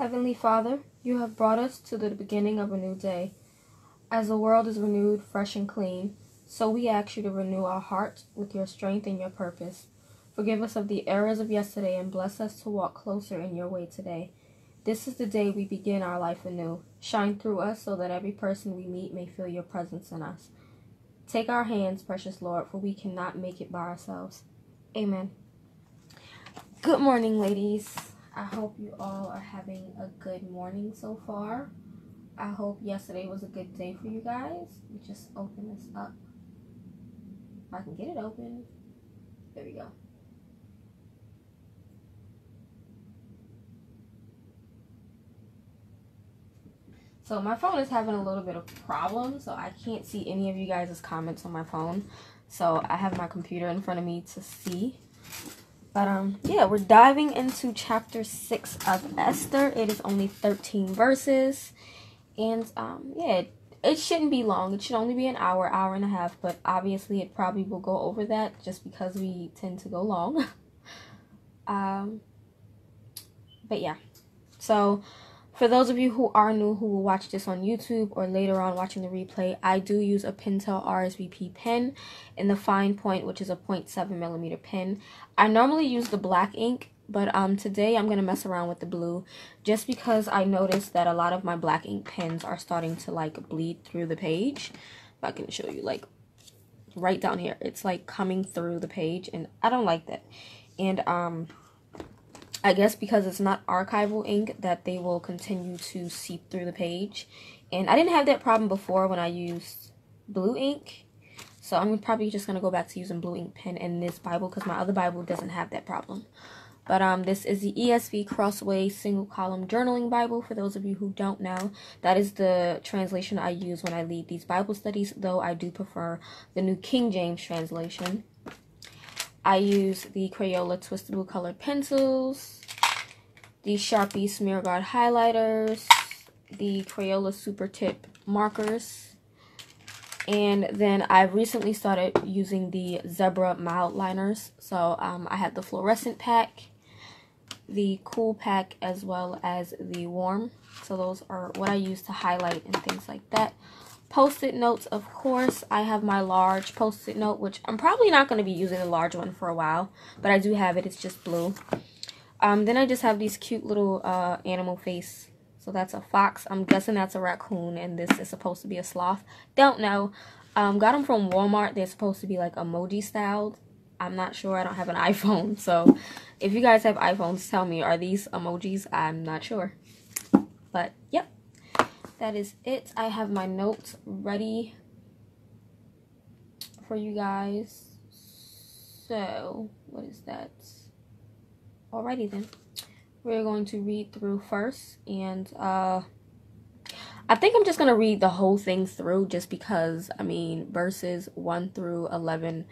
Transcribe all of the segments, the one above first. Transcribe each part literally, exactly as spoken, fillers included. Heavenly Father, you have brought us to the beginning of a new day. As the world is renewed, fresh and clean, so we ask you to renew our hearts with your strength and your purpose. Forgive us of the errors of yesterday and bless us to walk closer in your way today. This is the day we begin our life anew. Shine through us so that every person we meet may feel your presence in us. Take our hands, precious Lord, for we cannot make it by ourselves. Amen. Good morning, ladies. I hope you all are having a good morning so far. I hope yesterday was a good day for you guys. Let me just open this up. If I can get it open. There we go. So my phone is having a little bit of problem, so I can't see any of you guys' comments on my phone. So I have my computer in front of me to see. But, um, yeah, we're diving into chapter six of Esther. It is only thirteen verses. And, um, yeah, it, it shouldn't be long. It should only be an hour, hour and a half. But, obviously, it probably will go over that just because we tend to go long. um, but, yeah. So, for those of you who are new who will watch this on YouTube or later on watching the replay, I do use a Pentel R S V P pen in the fine point, which is a zero point seven millimeter pen. I normally use the black ink, but um, today I'm going to mess around with the blue just because I noticed that a lot of my black ink pens are starting to like bleed through the page. If I can show you, like right down here, it's like coming through the page and I don't like that. And um, I guess because it's not archival ink that they will continue to seep through the page. And I didn't have that problem before when I used blue ink. So I'm probably just going to go back to using blue ink pen in this Bible because my other Bible doesn't have that problem. But um, this is the E S V Crossway Single Column Journaling Bible for those of you who don't know. That is the translation I use when I lead these Bible studies, though I do prefer the New King James translation. I use the Crayola Twistable Colored Pencils, the Sharpie Smear Guard highlighters, the Crayola Super Tip markers. And then I've recently started using the Zebra Mildliners. So um, I have the fluorescent pack, the cool pack, as well as the warm. So those are what I use to highlight and things like that. Post-it notes, of course. I have my large post-it note, which I'm probably not going to be using the large one for a while. But I do have it. It's just blue. Um, then I just have these cute little uh, animal face. So that's a fox. I'm guessing that's a raccoon, and this is supposed to be a sloth. Don't know. Um, got them from Walmart. They're supposed to be like emoji styled. I'm not sure. I don't have an iPhone. So if you guys have iPhones, tell me. Are these emojis? I'm not sure. But, yep. That is it. I have my notes ready for you guys. So, what is that? Alrighty then. We're going to read through first, and uh, I think I'm just going to read the whole thing through just because, I mean, verses one through eleven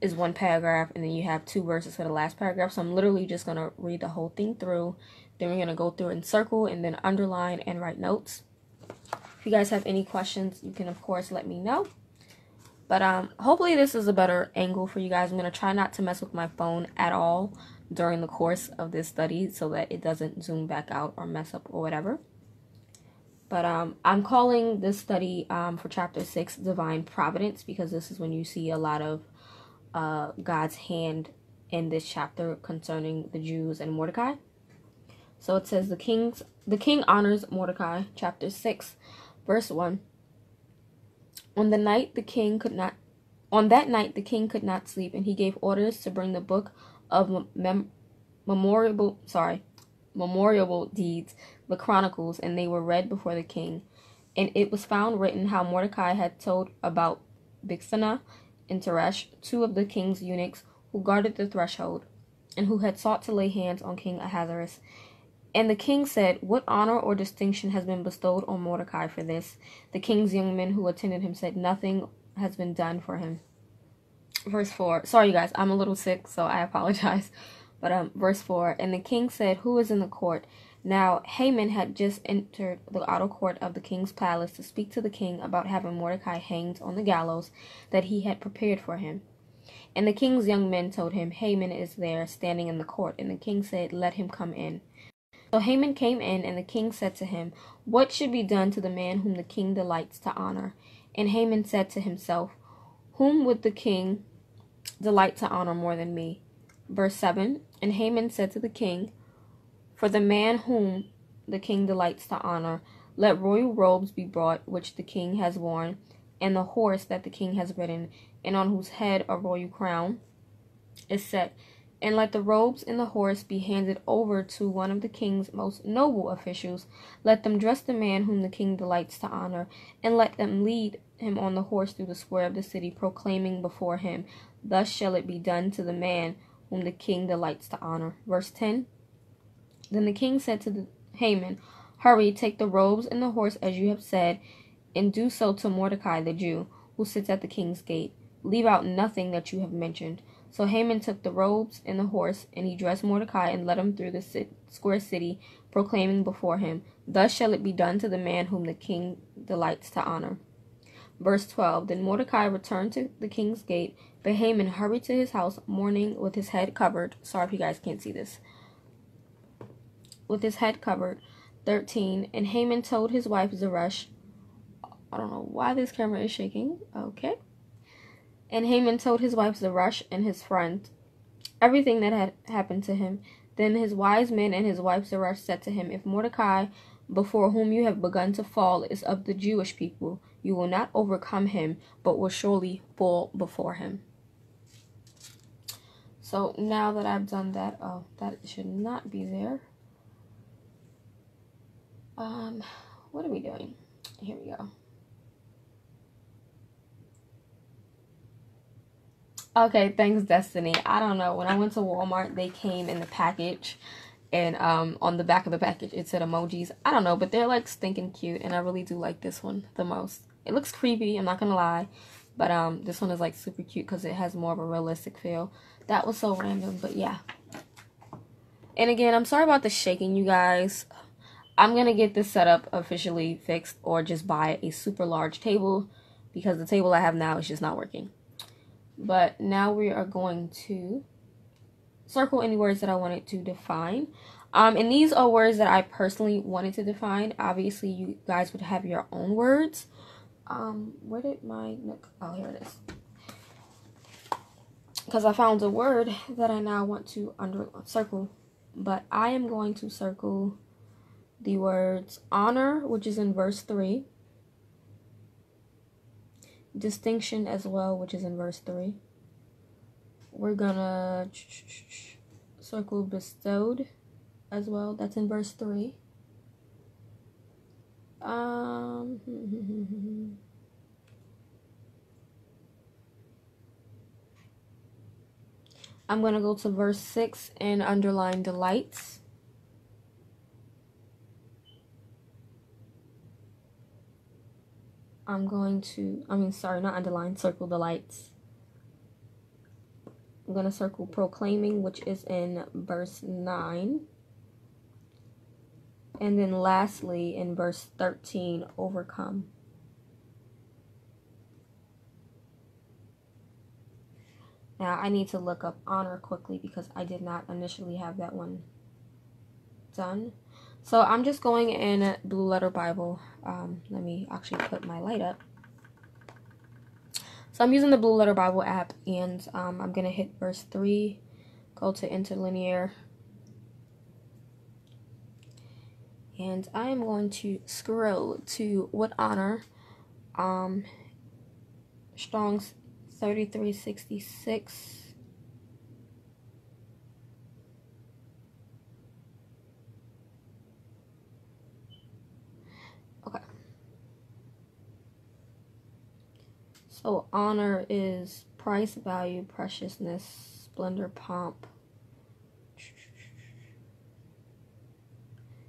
is one paragraph, and then you have two verses for the last paragraph, so I'm literally just going to read the whole thing through, then we're going to go through and circle, and then underline and write notes. If you guys have any questions, you can, of course, let me know. But um, hopefully this is a better angle for you guys. I'm going to try not to mess with my phone at all during the course of this study so that it doesn't zoom back out or mess up or whatever. But um, I'm calling this study um, for chapter six Divine Providence because this is when you see a lot of uh, God's hand in this chapter concerning the Jews and Mordecai. So it says the, king's, the king honors Mordecai, chapter six, verse one. On the night the king could not, on that night the king could not sleep, and he gave orders to bring the book of mem memorable, sorry, memorable deeds, the chronicles, and they were read before the king. And it was found written how Mordecai had told about Bigthana and Teresh, two of the king's eunuchs who guarded the threshold, and who had sought to lay hands on King Ahasuerus. And the king said, "What honor or distinction has been bestowed on Mordecai for this?" The king's young men who attended him said, "Nothing has been done for him." Verse four. Sorry, you guys. I'm a little sick, so I apologize. But um, verse four. And the king said, "Who is in the court?" Now, Haman had just entered the outer court of the king's palace to speak to the king about having Mordecai hanged on the gallows that he had prepared for him. And the king's young men told him, "Haman is there, standing in the court." And the king said, "Let him come in." So Haman came in, and the king said to him, "What should be done to the man whom the king delights to honor?" And Haman said to himself, "Whom would the king delight to honor more than me?" Verse seven, and Haman said to the king, "For the man whom the king delights to honor, let royal robes be brought, which the king has worn, and the horse that the king has ridden, and on whose head a royal crown is set. And let the robes and the horse be handed over to one of the king's most noble officials. Let them dress the man whom the king delights to honor, and let them lead him on the horse through the square of the city, proclaiming before him, 'Thus shall it be done to the man whom the king delights to honor.'" Verse ten, then the king said to the, Haman, "Hurry, take the robes and the horse as you have said, and do so to Mordecai the Jew, who sits at the king's gate. Leave out nothing that you have mentioned." So Haman took the robes and the horse, and he dressed Mordecai and led him through the si- square city, proclaiming before him, "Thus shall it be done to the man whom the king delights to honor." Verse twelve, then Mordecai returned to the king's gate, but Haman hurried to his house, mourning with his head covered. Sorry if you guys can't see this. With his head covered. Thirteen, and Haman told his wife Zeresh, I don't know why this camera is shaking, okay. And Haman told his wife Zeresh and his friend everything that had happened to him. Then his wise men and his wife Zeresh said to him, "If Mordecai, before whom you have begun to fall, is of the Jewish people, you will not overcome him, but will surely fall before him." So now that I've done that, oh, that should not be there. Um, what are we doing? Here we go. Okay, thanks, Destiny. I don't know. When I went to Walmart, they came in the package, and um, on the back of the package, it said emojis. I don't know, but they're like stinking cute, and I really do like this one the most. It looks creepy, I'm not gonna lie, but um, this one is like super cute because it has more of a realistic feel. That was so random, but yeah. And again, I'm sorry about the shaking, you guys. I'm gonna get this setup officially fixed or just buy a super large table because the table I have now is just not working. But now we are going to circle any words that I wanted to define. Um, and these are words that I personally wanted to define. Obviously, you guys would have your own words. Um, where did my nook? Oh, here it is. Because I found a word that I now want to under circle. But I am going to circle the words honor, which is in verse three. Distinction as well, which is in verse three. We're gonna circle bestowed as well. That's in verse three. Um, I'm gonna go to verse six and underline delights. I'm going to, I mean, sorry, not underline, circle delights. I'm going to circle proclaiming, which is in verse nine. And then lastly, in verse thirteen, overcome. Now, I need to look up honor quickly because I did not initially have that one done. So I'm just going in Blue Letter Bible. Um, let me actually put my light up. So I'm using the Blue Letter Bible app, and um, I'm going to hit verse three, go to interlinear. And I am going to scroll to what honor, um, Strong's thirty-three sixty-six. So honor is price, value, preciousness, splendor, pomp.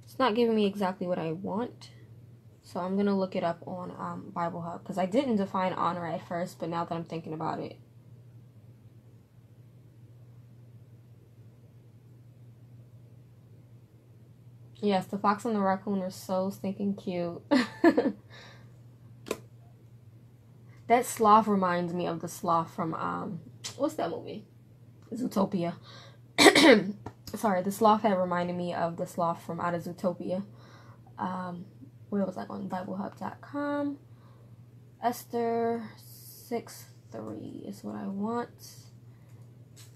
It's not giving me exactly what I want, so I'm gonna look it up on um, Biblehub because I didn't define honor at first, but now that I'm thinking about it, yes, the fox and the raccoon are so stinking cute. That sloth reminds me of the sloth from, um, what's that movie? Zootopia. sorry, the sloth had reminded me of the sloth from out of Zootopia. Um, where was I going? Bible hub dot com. Esther six three is what I want.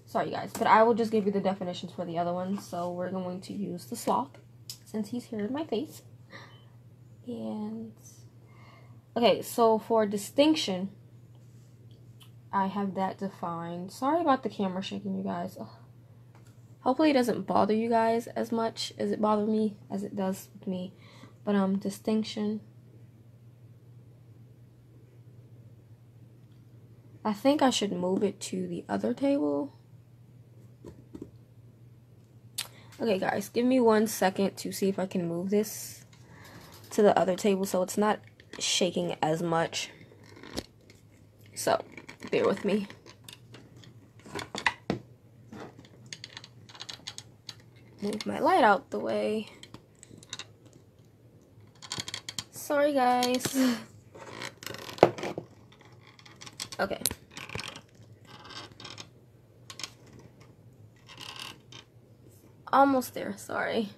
Sorry, you guys, but I will just give you the definitions for the other one. So we're going to use the sloth since he's here in my face. And okay, so for distinction, I have that defined. Sorry about the camera shaking, you guys. Ugh. Hopefully it doesn't bother you guys as much as it bothered me as it does with me. But um, distinction. I think I should move it to the other table. Okay, guys, give me one second to see if I can move this to the other table so it's not shaking as much. So, bear with me. Move my light out the way. Sorry, guys. Okay. Almost there, sorry.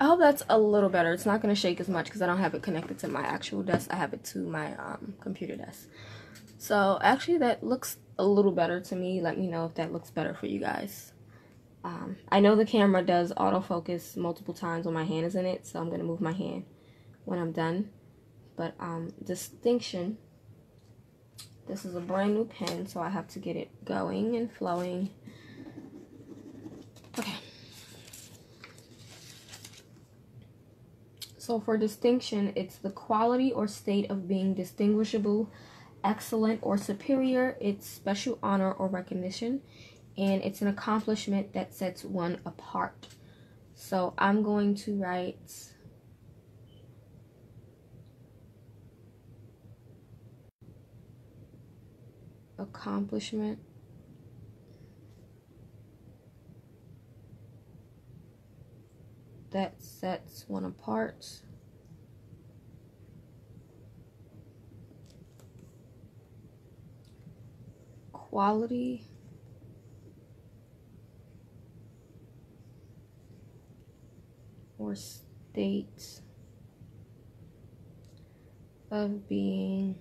I hope that's a little better. It's not going to shake as much because I don't have it connected to my actual desk. I have it to my um, computer desk. So, actually, that looks a little better to me. Let me know if that looks better for you guys. Um, I know the camera does autofocus multiple times when my hand is in it, so I'm going to move my hand when I'm done. But, um, distinction. This is a brand new pen, so I have to get it going and flowing. Okay. So for distinction, it's the quality or state of being distinguishable, excellent or superior, it's special honor or recognition, and it's an accomplishment that sets one apart. So I'm going to write accomplishment. That sets one apart. Quality. Or state of being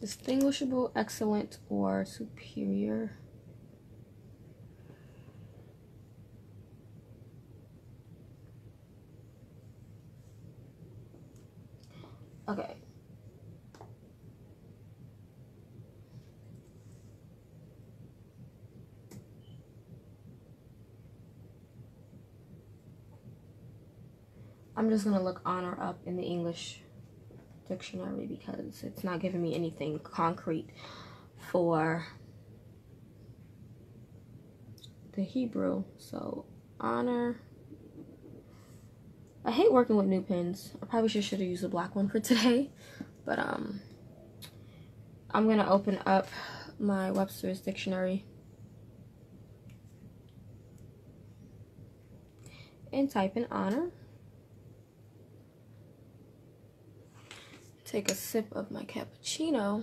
distinguishable, excellent, or superior. Okay. I'm just going to look honor up in the English dictionary because it's not giving me anything concrete for the Hebrew. So honor. I hate working with new pens. I probably should should have used a black one for today, but um, I'm gonna open up my Webster's dictionary and type in honor. Take a sip of my cappuccino.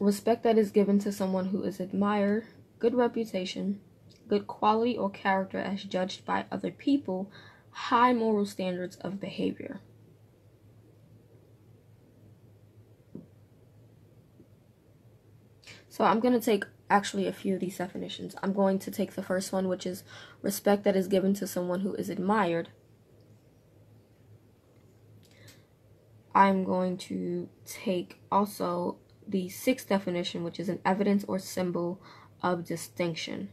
Respect that is given to someone who is admired, good reputation, good quality or character as judged by other people, high moral standards of behavior. So I'm going to take actually a few of these definitions. I'm going to take the first one, which is respect that is given to someone who is admired. I'm going to take also the sixth definition, which is an evidence or symbol of distinction.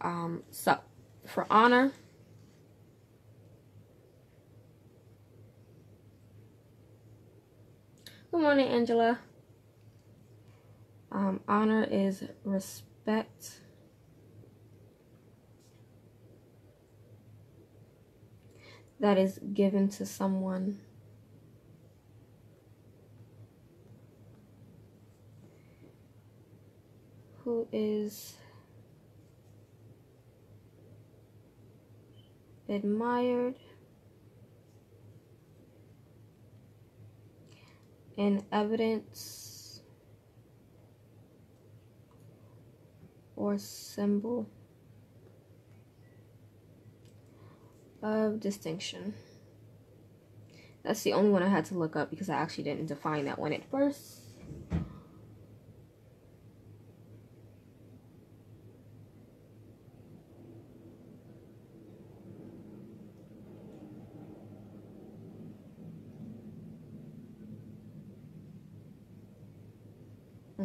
Um, so for honor, good morning, Angela. Um, honor is respect. That is given to someone. Who is admired in evidence or symbol of distinction. That's the only one I had to look up because I actually didn't define that one at first.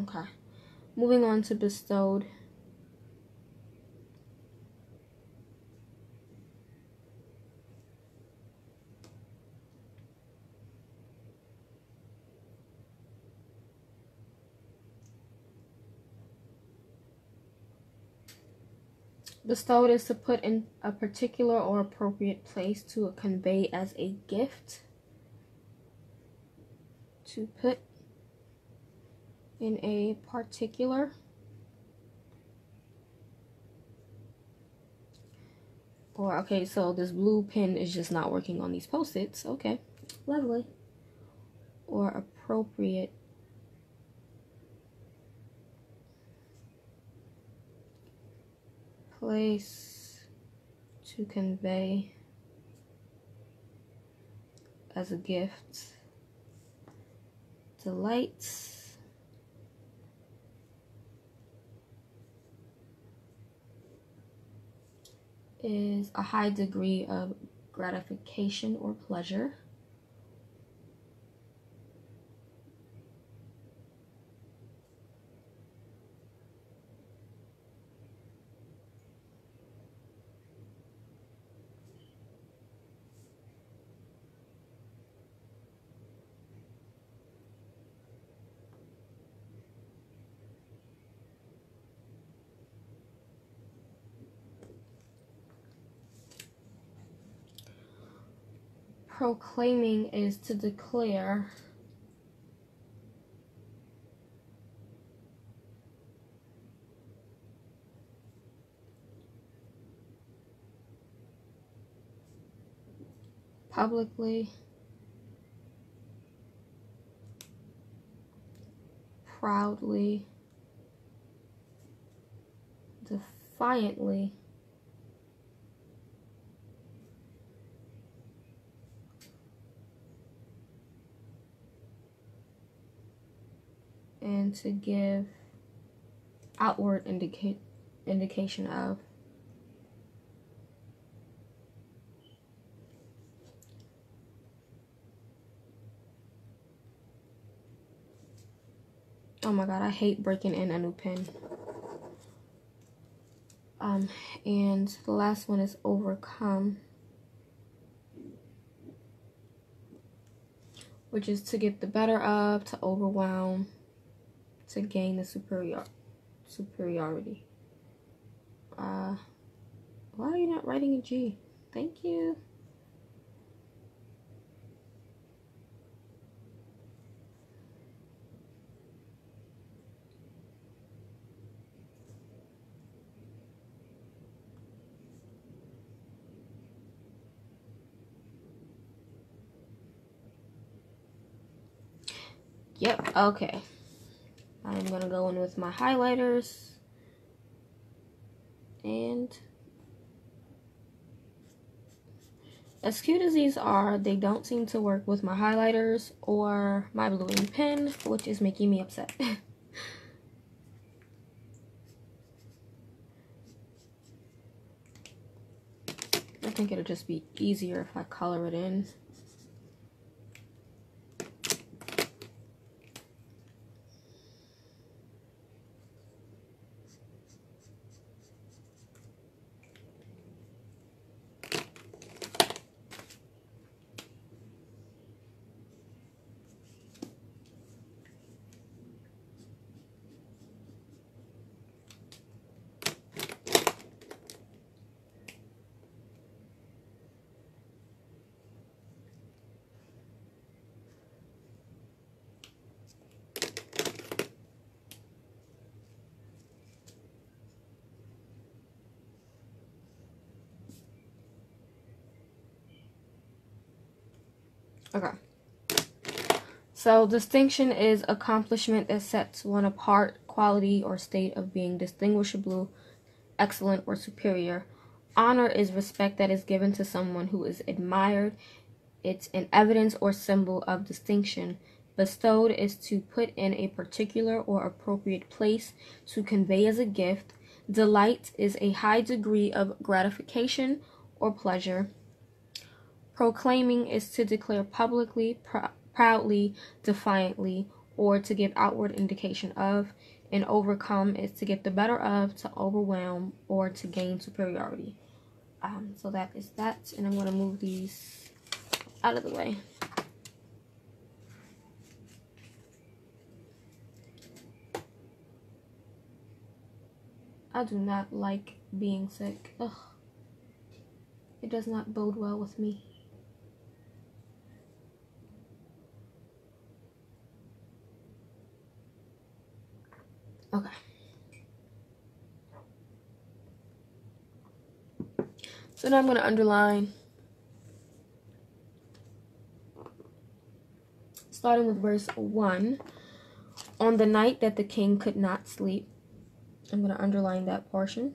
Okay, moving on to bestowed. Bestowed is to put in a particular or appropriate place, to convey as a gift, to put in a particular or okay, so this blue pen is just not working on these post-its. Okay, lovely. Or appropriate place to convey as a gift, delights. Is a high degree of gratification or pleasure. Proclaiming is to declare publicly, proudly, defiantly, and to give outward indicate indication of. Oh my god, I hate breaking in a new pen. Um, and the last one is overcome, which is to get the better of, to overwhelm, to gain the superior superiority. Uh, why are you not writing a G? Thank you. Yep, okay. I'm gonna go in with my highlighters and as cute as these are, they don't seem to work with my highlighters or my blue ink pen, which is making me upset. I think it'll just be easier if I color it in. Okay. So, distinction is accomplishment that sets one apart, quality or state of being distinguishable, excellent, or superior. Honor is respect that is given to someone who is admired. It's an evidence or symbol of distinction. Bestowed is to put in a particular or appropriate place, to convey as a gift. Delight is a high degree of gratification or pleasure. Proclaiming is to declare publicly, pr- proudly, defiantly, or to give outward indication of. And overcome is to get the better of, to overwhelm, or to gain superiority. Um, so that is that, and I'm going to move these out of the way. I do not like being sick. Ugh. It does not bode well with me. Okay. So now I'm going to underline, starting with verse one. On the night that the king could not sleep, I'm going to underline that portion.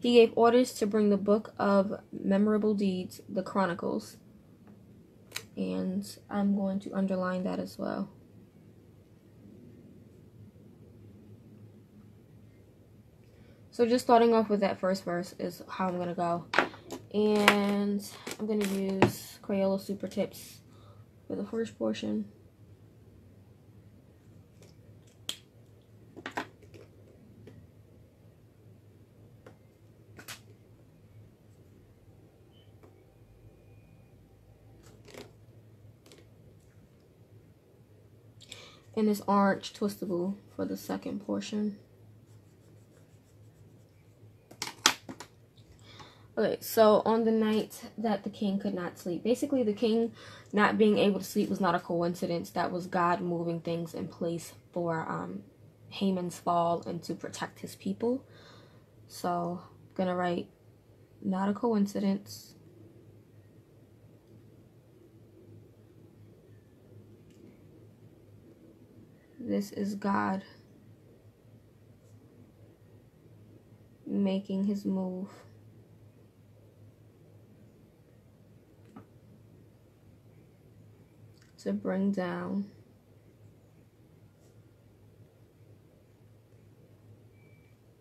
He gave orders to bring the book of memorable deeds, the Chronicles. And I'm going to underline that as well. So just starting off with that first verse is how I'm going to go. And I'm going to use Crayola Super Tips for the first portion. And this orange twistable for the second portion. Okay, so on the night that the king could not sleep. Basically, the king not being able to sleep was not a coincidence. That was God moving things in place for um, Haman's fall and to protect his people. So, I'm going to write, not a coincidence. This is God making his move. To bring down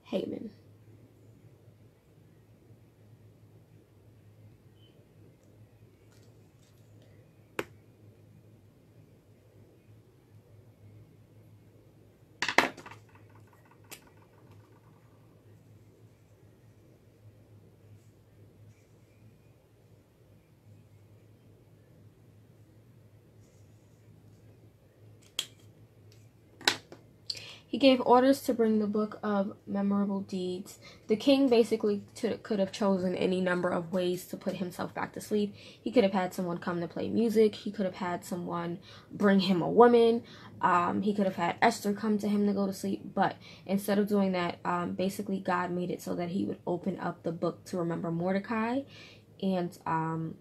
Haman. He gave orders to bring the book of memorable deeds. The king basically to, could have chosen any number of ways to put himself back to sleep. He could have had someone come to play music. He could have had someone bring him a woman. Um, he could have had Esther come to him to go to sleep. But instead of doing that, um, basically God made it so that he would open up the book to remember Mordecai and um,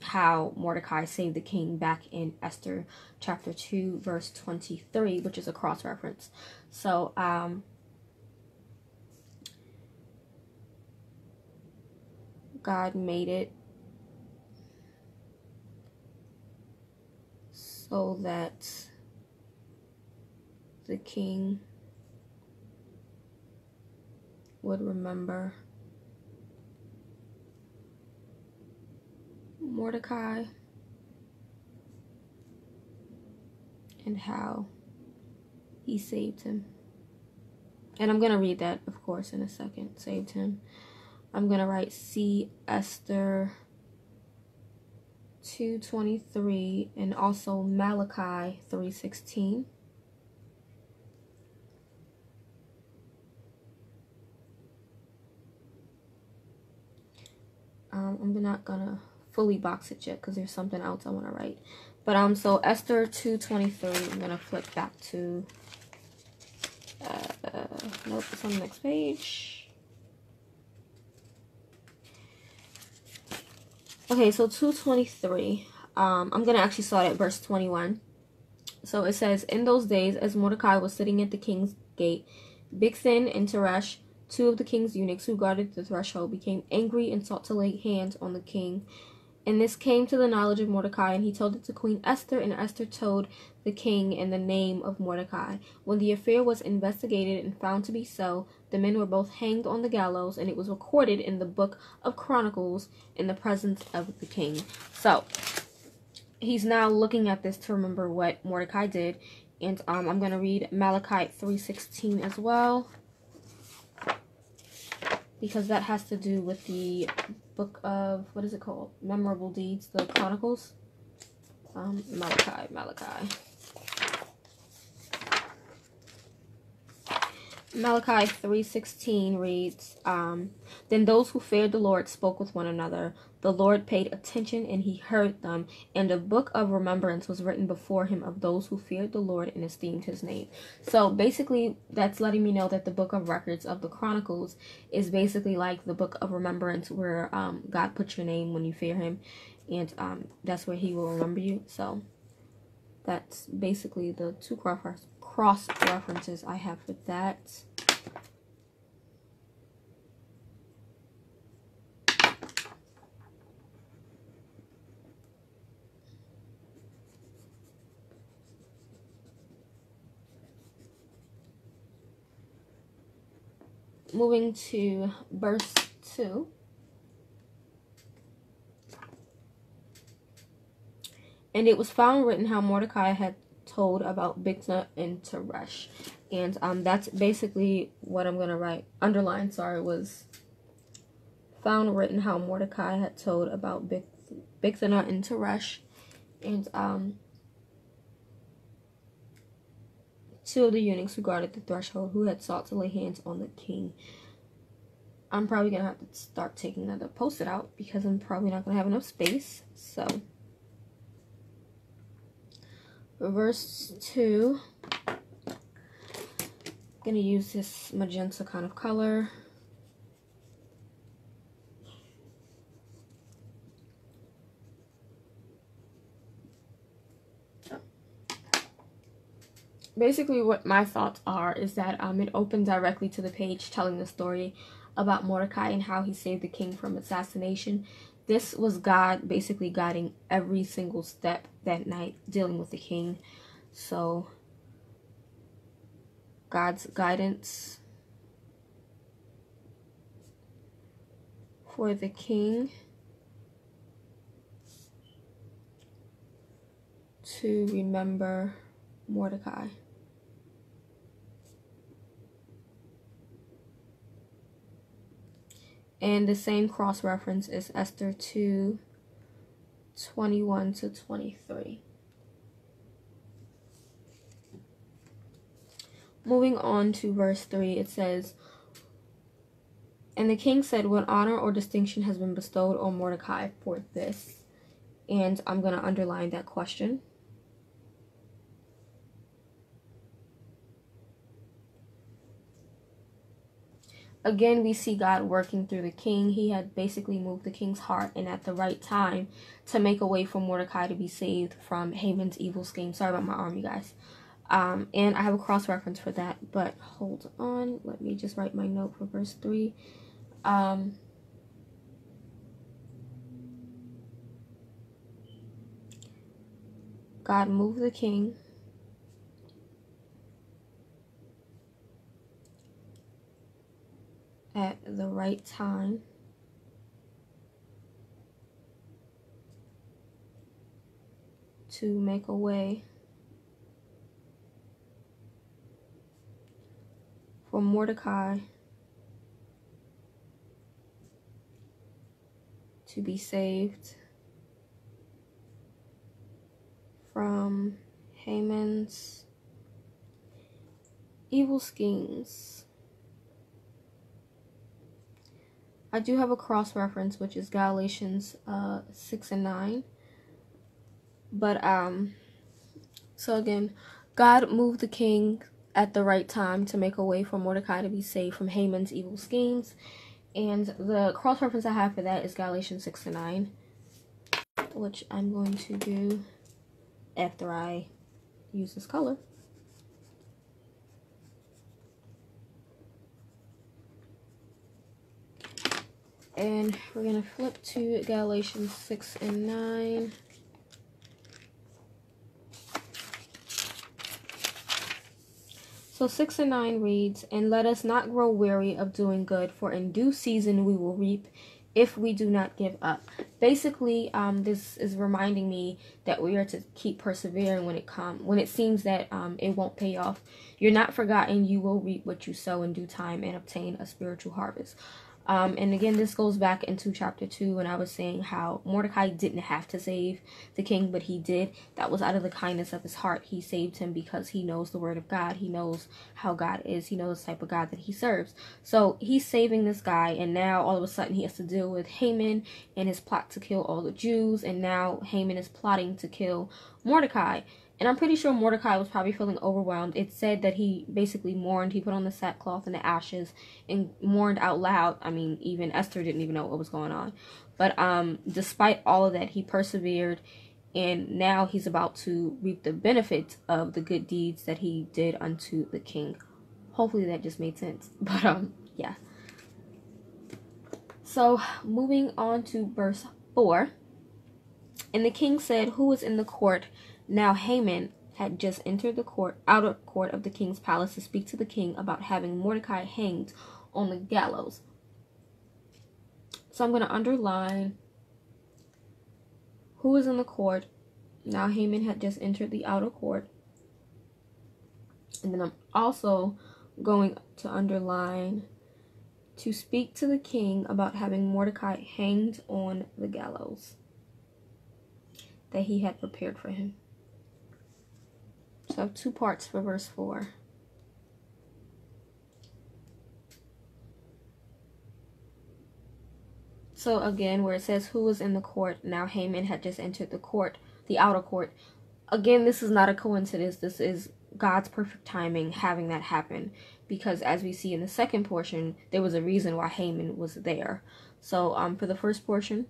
how Mordecai saved the king back in Esther chapter two verse twenty-three, which is a cross reference. So um God made it so that the king would remember Mordecai and how he saved him. And I'm going to read that, of course, in a second. Saved him. I'm going to write C Esther two twenty-three and also Malachi three sixteen. Um, I'm not going to fully box it yet because there's something else I want to write. But um, so Esther two twenty-three, I'm going to flip back to, uh, uh, nope, it's on the next page. Okay, so two twenty-three. Um, I'm going to actually start at verse twenty-one. So it says, "In those days, as Mordecai was sitting at the king's gate, Bigthana and Teresh, two of the king's eunuchs who guarded the threshold, became angry and sought to lay hands on the king. And this came to the knowledge of Mordecai, and he told it to Queen Esther, and Esther told the king in the name of Mordecai. When the affair was investigated and found to be so, the men were both hanged on the gallows, and it was recorded in the book of Chronicles in the presence of the king." So, he's now looking at this to remember what Mordecai did. And um, I'm going to read Malachi three sixteen as well, because that has to do with the book of, what is it called? Memorable Deeds, the Chronicles. Um, Malachi, Malachi. Malachi three sixteen reads, um, "Then those who feared the Lord spoke with one another. The Lord paid attention, and he heard them. And a book of remembrance was written before him of those who feared the Lord and esteemed his name." So basically, that's letting me know that the book of records of the Chronicles is basically like the book of remembrance where um, God puts your name when you fear him. And um, that's where he will remember you. So that's basically the two cross references I have for that. Moving to verse two. "And it was found written how Mordecai had told about Bigthana and Teresh." And um, that's basically what I'm going to write. Underline, sorry, was found written how Mordecai had told about Bigthana and Teresh. And um, two of the eunuchs who guarded the threshold, who had sought to lay hands on the king. I'm probably going to have to start taking another post-it out, because I'm probably not going to have enough space. So, verse two. I'm going to use this magenta kind of color. Basically, what my thoughts are is that um, it opened directly to the page telling the story about Mordecai and how he saved the king from assassination. This was God basically guiding every single step that night, dealing with the king. So, God's guidance for the king to remember Mordecai. And the same cross-reference is Esther two, twenty-one to twenty-three. Moving on to verse three, it says, "And the king said, what honor or distinction has been bestowed on Mordecai for this?" And I'm going to underline that question. Again, we see God working through the king. He had basically moved the king's heart, and at the right time, to make a way for Mordecai to be saved from Haman's evil scheme. Sorry about my arm, you guys. Um, and I have a cross-reference for that, but hold on. Let me just write my note for verse three. Um, God moved the king at the right time to make a way for Mordecai to be saved from Haman's evil schemes. I do have a cross-reference, which is Galatians uh, six and nine. But, um, so again, God moved the king at the right time to make a way for Mordecai to be saved from Haman's evil schemes. And the cross-reference I have for that is Galatians six and nine. which I'm going to do after I use this color. And we're going to flip to Galatians six and nine. So six and nine reads, "And let us not grow weary of doing good, for in due season we will reap if we do not give up." Basically, um, this is reminding me that we are to keep persevering when it come, when it seems that um, it won't pay off. You're not forgotten. You will reap what you sow in due time and obtain a spiritual harvest. Um, and again, this goes back into chapter two when I was saying how Mordecai didn't have to save the king, but he did. That was out of the kindness of his heart. He saved him because he knows the word of God. He knows how God is. He knows the type of God that he serves. So he's saving this guy, and now all of a sudden he has to deal with Haman and his plot to kill all the Jews. And now Haman is plotting to kill Mordecai. And I'm pretty sure Mordecai was probably feeling overwhelmed. It said that he basically mourned. He put on the sackcloth and the ashes and mourned out loud. I mean, even Esther didn't even know what was going on. But um, despite all of that, he persevered. And now he's about to reap the benefits of the good deeds that he did unto the king. Hopefully that just made sense. But um, yeah. So moving on to verse four. "And the king said, who is in the court?" Now Haman had just entered the court, outer court of the king's palace, to speak to the king about having Mordecai hanged on the gallows. So I'm going to underline who is in the court. Now Haman had just entered the outer court. And then I'm also going to underline to speak to the king about having Mordecai hanged on the gallows that he had prepared for him. So I have two parts for verse four. So again, where it says, "Who was in the court?" Now Haman had just entered the court, the outer court. Again, this is not a coincidence. This is God's perfect timing having that happen. Because as we see in the second portion, there was a reason why Haman was there. So um, for the first portion,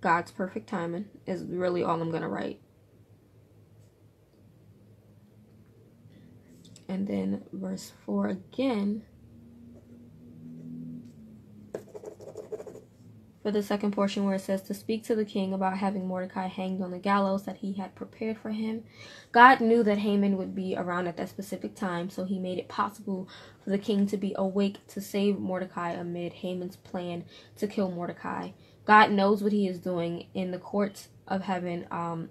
God's perfect timing is really all I'm going to write. And then verse four again. For the second portion where it says to speak to the king about having Mordecai hanged on the gallows that he had prepared for him. God knew that Haman would be around at that specific time, so he made it possible for the king to be awake to save Mordecai amid Haman's plan to kill Mordecai. God knows what he is doing in the courts of heaven. Um,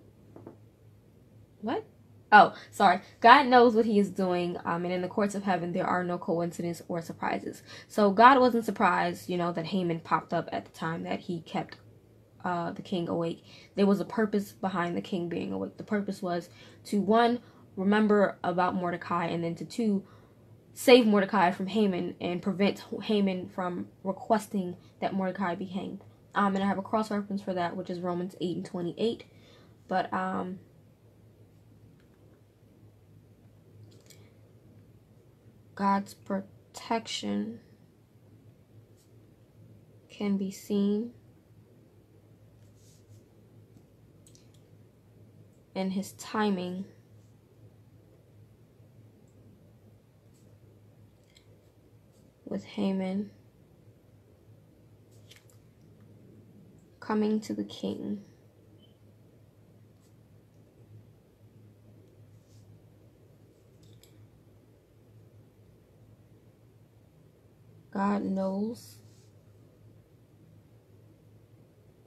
what? Oh, sorry. God knows what he is doing, um, and in the courts of heaven, there are no coincidences or surprises. So God wasn't surprised, you know, that Haman popped up at the time that he kept uh, the king awake. There was a purpose behind the king being awake. The purpose was to, one, remember about Mordecai, and then to, two, save Mordecai from Haman and prevent Haman from requesting that Mordecai be hanged. Um, and I have a cross-reference for that, which is Romans eight and twenty-eight. But, um... God's protection can be seen and his timing with Haman coming to the king. God knows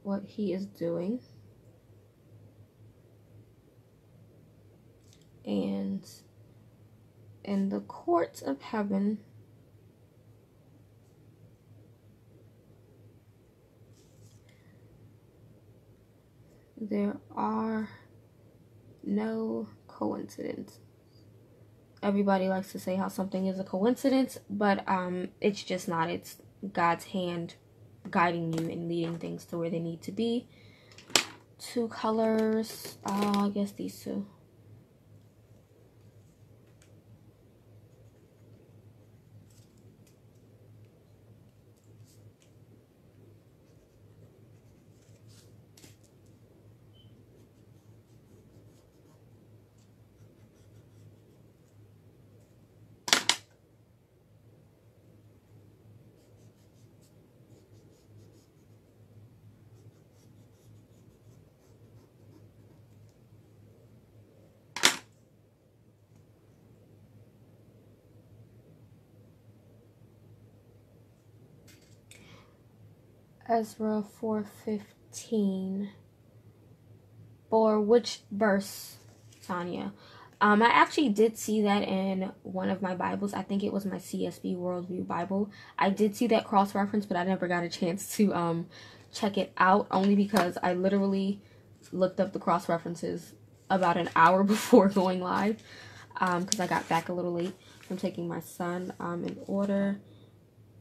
what he is doing, and in the courts of heaven, there are no coincidences. Everybody likes to say how something is a coincidence, but um, it's just not. It's God's hand guiding you and leading things to where they need to be. Two colors. Uh, I guess these two. Ezra four fifteen. Or which verse, Tanya? Um, I actually did see that in one of my Bibles. I think it was my C S B Worldview Bible. I did see that cross-reference, but I never got a chance to um, check it out, only because I literally looked up the cross-references about an hour before going live, because um, I got back a little late from taking my son. Um, in order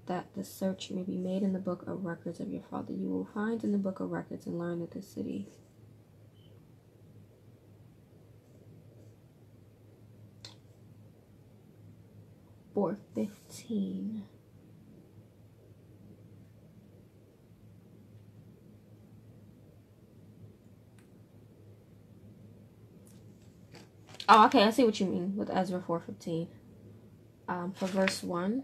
that the search may be made in the book of records of your father, you will find in the book of records and learn that the city... four fifteen. Oh, okay, I see what you mean with Ezra four fifteen. Um, for verse one.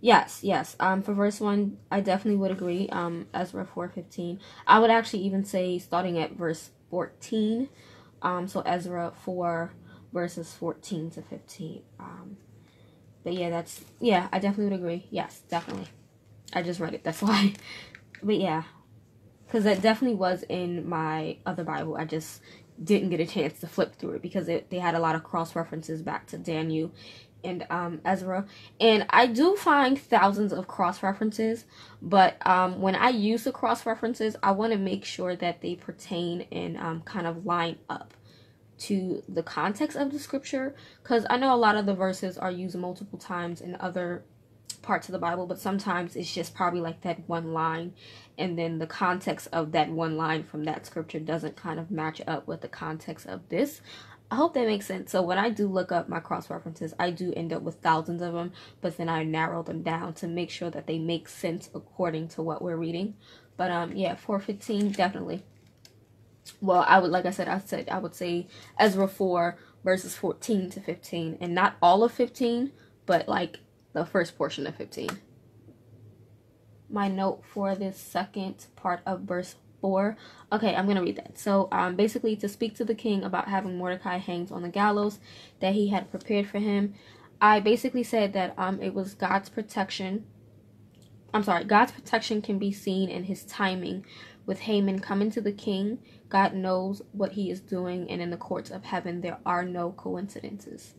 Yes, yes. Um, for verse one, I definitely would agree. Um, Ezra four fifteen. I would actually even say starting at verse fourteen. Um, so Ezra four. Verses fourteen to fifteen. Um, but yeah, that's, yeah, I definitely would agree. Yes, definitely. I just read it, that's why. But yeah, because that definitely was in my other Bible. I just didn't get a chance to flip through it because it, they had a lot of cross-references back to Daniel and um, Ezra. And I do find thousands of cross-references, but um, when I use the cross-references, I want to make sure that they pertain and um, kind of line up to the context of the scripture, because I know a lot of the verses are used multiple times in other parts of the Bible, but sometimes it's just probably like that one line, and then the context of that one line from that scripture doesn't kind of match up with the context of this. I hope that makes sense. So when I do look up my cross references, I do end up with thousands of them, but then I narrow them down to make sure that they make sense according to what we're reading. But um yeah, four fifteen definitely. Well, I would, like I said, I said I would say Ezra four, verses fourteen to fifteen. And not all of fifteen, but like the first portion of fifteen. My note for this second part of verse four. Okay, I'm going to read that. So, um, basically, to speak to the king about having Mordecai hanged on the gallows that he had prepared for him. I basically said that um, it was God's protection. I'm sorry, God's protection can be seen in his timing. With Haman coming to the king, God knows what he is doing, and in the courts of heaven, there are no coincidences.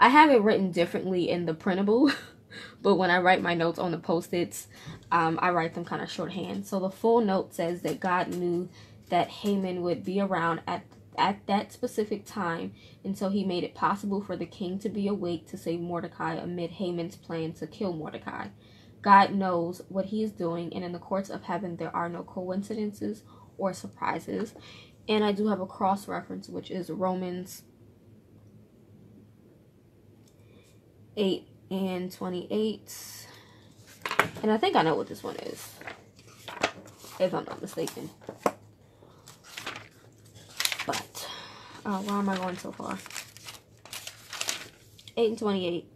I have it written differently in the printable, but when I write my notes on the post-its, um, I write them kind of shorthand. So the full note says that God knew that Haman would be around at, at that specific time, and so he made it possible for the king to be awake to save Mordecai amid Haman's plan to kill Mordecai. God knows what he is doing, and in the courts of heaven, there are no coincidences or surprises. And I do have a cross-reference, which is Romans eight and twenty-eight. And I think I know what this one is, if I'm not mistaken. But, uh, where am I going so far? eight and twenty-eight,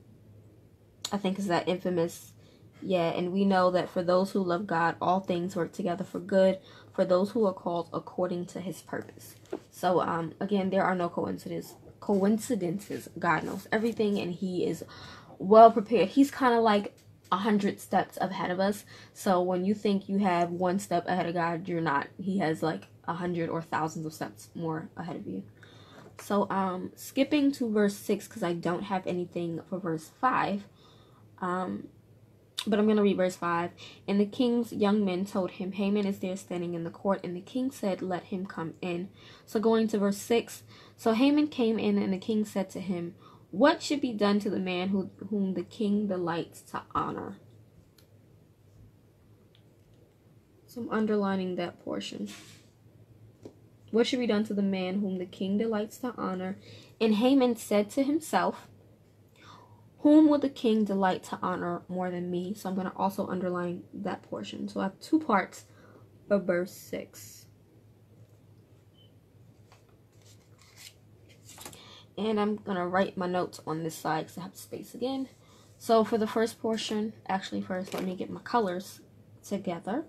I think, is that infamous... Yeah, and we know that for those who love God, all things work together for good, for those who are called according to his purpose. So, um, again, there are no coincidences. Coincidences. God knows everything, and he is well prepared. He's kind of like a hundred steps ahead of us. So when you think you have one step ahead of God, you're not. He has like a hundred or thousands of steps more ahead of you. So, um, skipping to verse six, because I don't have anything for verse five. Um... But I'm going to read verse five. And the king's young men told him, Haman is there standing in the court. And the king said, let him come in. So going to verse six. So Haman came in, and the king said to him, what should be done to the man who, whom the king delights to honor? So I'm underlining that portion. What should be done to the man whom the king delights to honor? And Haman said to himself, whom would the king delight to honor more than me? So I'm going to also underline that portion. So I have two parts for verse six. And I'm going to write my notes on this side because I have space again. So for the first portion, actually first let me get my colors together.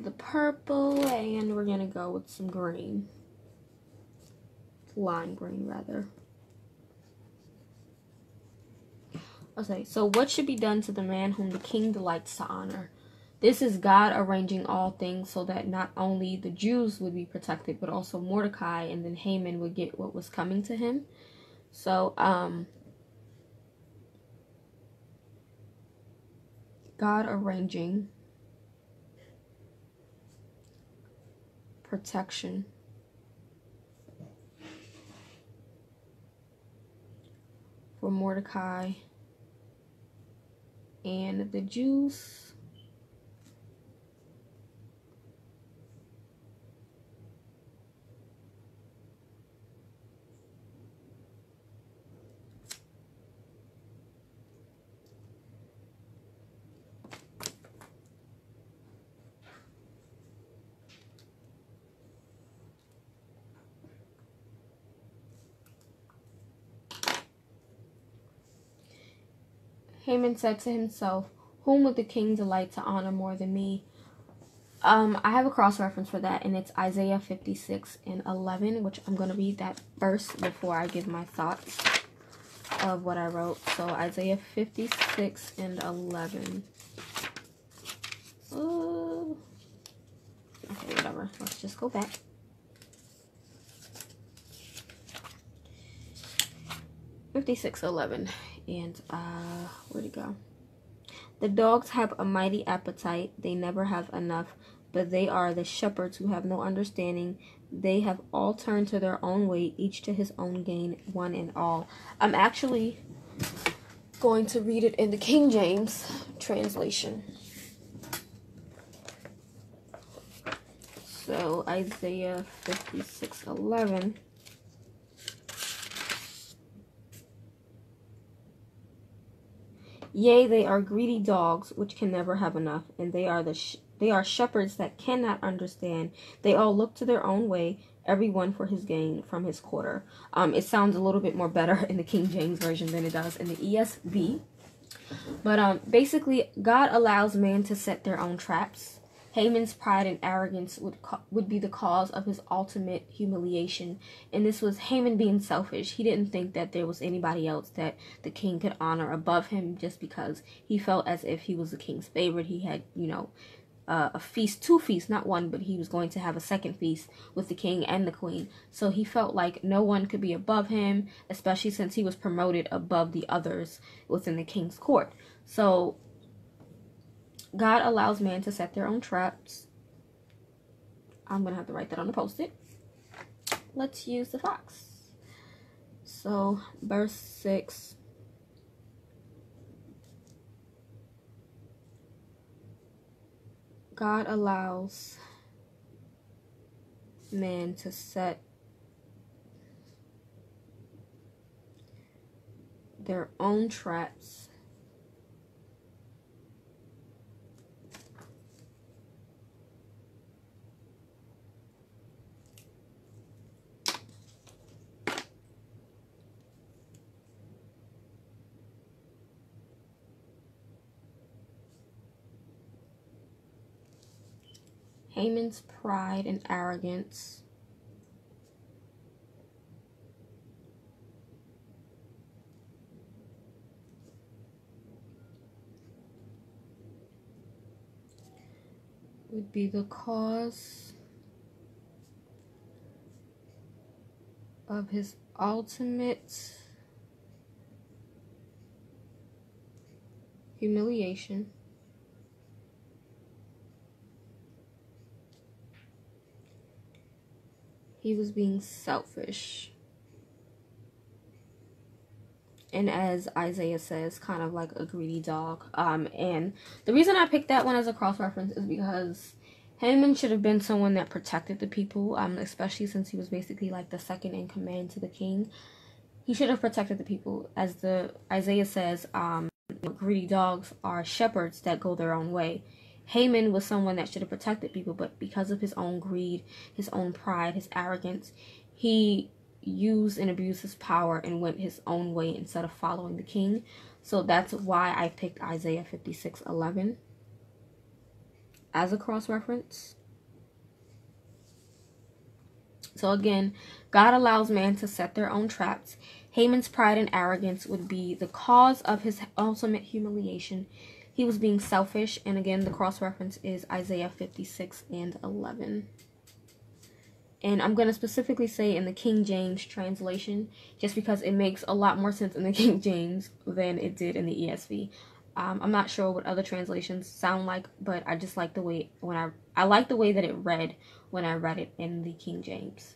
The purple, and we're going to go with some green. Lime green, rather. Okay, so what should be done to the man whom the king delights to honor? This is God arranging all things so that not only the Jews would be protected, but also Mordecai and then Haman would get what was coming to him. So, um, God arranging protection for Mordecai and the Jews. Haman said to himself, whom would the king delight to honor more than me? Um, I have a cross-reference for that, and it's Isaiah fifty-six and eleven, which I'm going to read that first before I give my thoughts of what I wrote. So, Isaiah fifty-six and eleven. Ooh. Okay, whatever. Let's just go back. fifty-six eleven. And, uh, where'd it go? The dogs have a mighty appetite. They never have enough. But they are the shepherds who have no understanding. They have all turned to their own way, each to his own gain, one and all. I'm actually going to read it in the King James translation. So, Isaiah fifty-six eleven. Yea, they are greedy dogs, which can never have enough, and they are the sh they are shepherds that cannot understand. They all look to their own way, every one for his gain from his quarter. Um, it sounds a little bit more better in the King James Version than it does in the E S V. But um, basically, God allows man to set their own traps. Haman's pride and arrogance would would be the cause of his ultimate humiliation. And this was Haman being selfish. He didn't think that there was anybody else that the king could honor above him just because he felt as if he was the king's favorite. He had, you know, uh, a feast, two feasts, not one, but he was going to have a second feast with the king and the queen. So he felt like no one could be above him, especially since he was promoted above the others within the king's court. So God allows man to set their own traps. I'm going to have to write that on a post-it. Let's use the fox. So, verse six. God allows man to set their own traps. Haman's pride and arrogance would be the cause of his ultimate humiliation. He was being selfish. And as Isaiah says, kind of like a greedy dog. Um, and the reason I picked that one as a cross-reference is because Haman should have been someone that protected the people, um, especially since he was basically like the second in command to the king. He should have protected the people. As the Isaiah says, um, greedy dogs are shepherds that go their own way. Haman was someone that should have protected people, but because of his own greed, his own pride, his arrogance, he used and abused his power and went his own way instead of following the king. So that's why I picked Isaiah fifty-six eleven as a cross-reference. So again, God allows man to set their own traps. Haman's pride and arrogance would be the cause of his ultimate humiliation. He was being selfish, and again, the cross-reference is Isaiah fifty-six and eleven. And I'm going to specifically say in the King James translation, just because it makes a lot more sense in the King James than it did in the E S V. Um, I'm not sure what other translations sound like, but I just like the way when I I like the way that it read when I read it in the King James.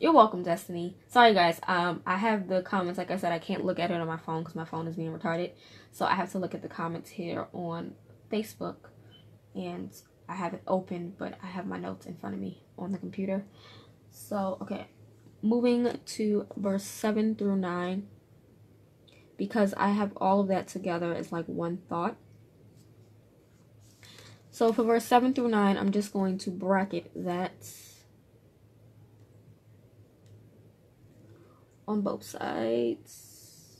You're welcome, Destiny. Sorry, guys. Um, I have the comments. Like I said, I can't look at it on my phone because my phone is being retarded. So I have to look at the comments here on Facebook. And I have it open, but I have my notes in front of me on the computer. So, okay. Moving to verse seven through nine. Because I have all of that together as like one thought. So for verse seven through nine, I'm just going to bracket that on both sides.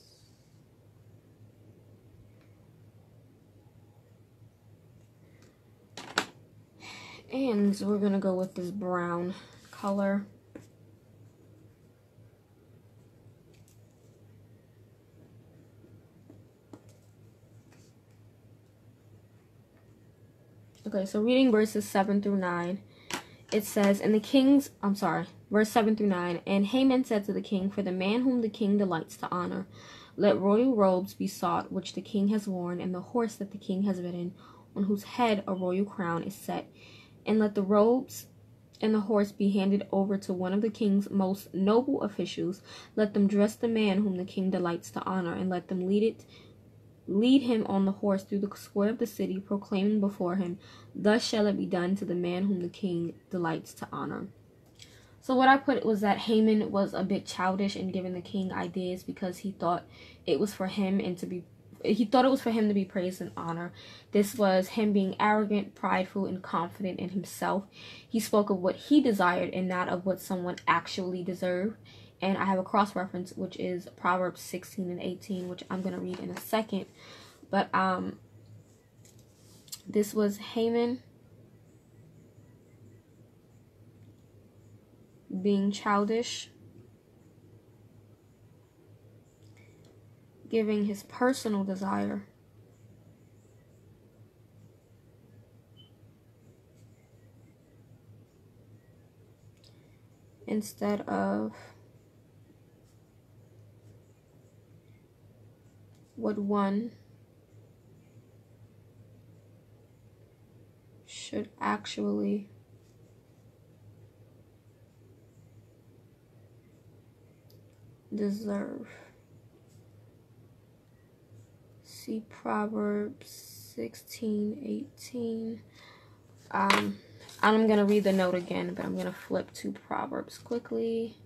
And we're going to go with this brown color. Okay, so reading verses seven through nine, it says, and the king's, I'm sorry, verse seven through nine, and Haman said to the king, for the man whom the king delights to honor, let royal robes be sought which the king has worn, and the horse that the king has ridden, on whose head a royal crown is set, and let the robes and the horse be handed over to one of the king's most noble officials, let them dress the man whom the king delights to honor, and let them lead it Lead him on the horse through the square of the city, proclaiming before him, thus shall it be done to the man whom the king delights to honor. So what I put was that Haman was a bit childish in giving the king ideas because he thought it was for him and to be he thought it was for him to be praised and honored. This was him being arrogant, prideful, and confident in himself. He spoke of what he desired and not of what someone actually deserved. And I have a cross-reference, which is Proverbs sixteen and eighteen, which I'm going to read in a second. But um, this was Haman being childish, giving his personal desire instead of what one should actually deserve. See Proverbs sixteen, eighteen. Um, I'm going to read the note again, but I'm going to flip to Proverbs quickly.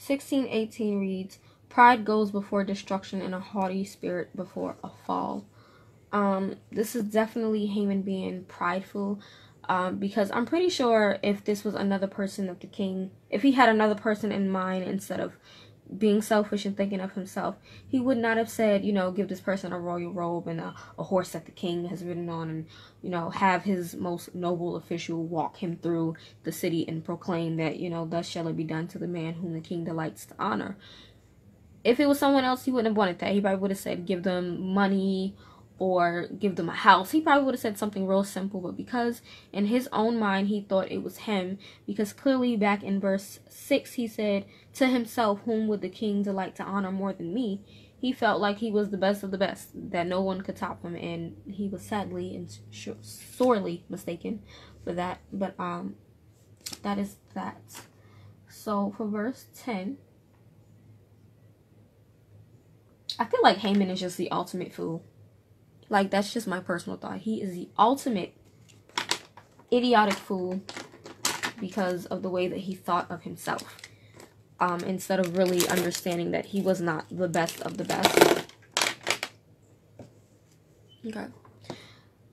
sixteen eighteen reads, pride goes before destruction and a haughty spirit before a fall. Um, this is definitely Haman being prideful, um, because I'm pretty sure if this was another person that the king, if he had another person in mind instead of being selfish and thinking of himself, he would not have said, you know, give this person a royal robe and a, a horse that the king has ridden on, and, you know, have his most noble official walk him through the city and proclaim that, you know, thus shall it be done to the man whom the king delights to honor. If it was someone else, he wouldn't have wanted that. He probably would have said, give them money or give them a house. He probably would have said something real simple, but because in his own mind he thought it was him, because clearly back in verse six he said to himself, whom would the king delight to honor more than me? He felt like he was the best of the best, that no one could top him, and he was sadly and sh sorely mistaken for that. But um that is that. So for verse ten, I feel like Haman is just the ultimate fool. Like, that's just my personal thought. He is the ultimate idiotic fool because of the way that he thought of himself. Um, instead of really understanding that he was not the best of the best. Okay.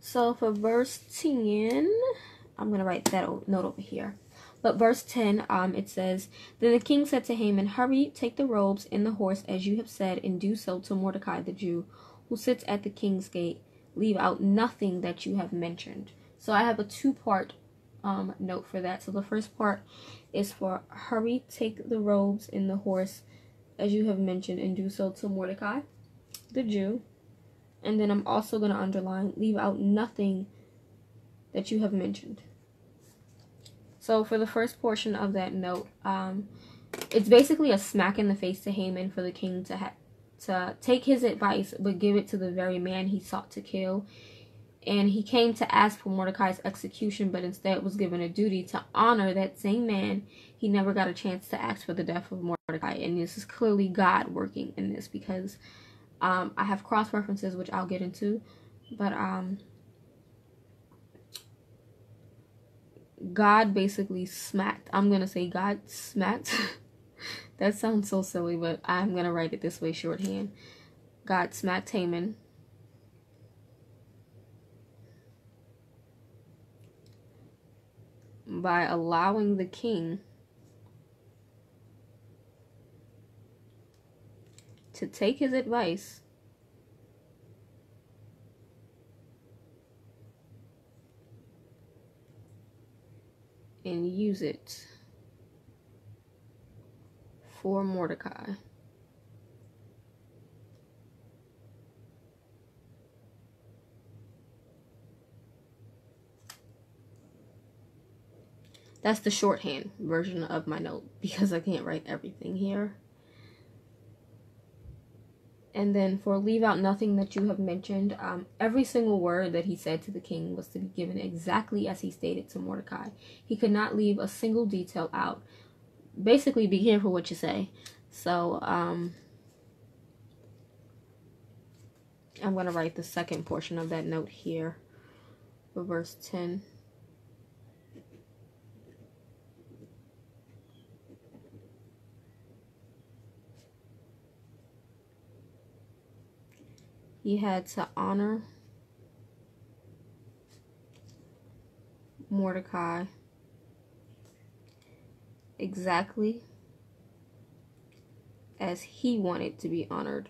So, for verse ten, I'm going to write that note over here. But verse ten, um, it says, then the king said to Haman, hurry, take the robes and the horse as you have said, and do so to Mordecai the Jew, who sits at the king's gate. Leave out nothing that you have mentioned. So I have a two-part um, note for that. So the first part is for hurry, take the robes and the horse, as you have mentioned, and do so to Mordecai, the Jew. And then I'm also going to underline, leave out nothing that you have mentioned. So for the first portion of that note, um, it's basically a smack in the face to Haman for the king to ha to take his advice, but give it to the very man he sought to kill. And he came to ask for Mordecai's execution, but instead was given a duty to honor that same man. He never got a chance to ask for the death of Mordecai. And this is clearly God working in this, because um, I have cross-references, which I'll get into. But um, God basically smacked. I'm going to say God smacked. That sounds so silly, but I'm going to write it this way shorthand. God smacked Haman. By allowing the king to take his advice and use it for Mordecai. That's the shorthand version of my note, because I can't write everything here. And then for leave out nothing that you have mentioned, um, every single word that he said to the king was to be given exactly as he stated to Mordecai. He could not leave a single detail out. Basically, be careful what you say. So um, I'm going to write the second portion of that note here for verse ten. He had to honor Mordecai exactly as he wanted to be honored.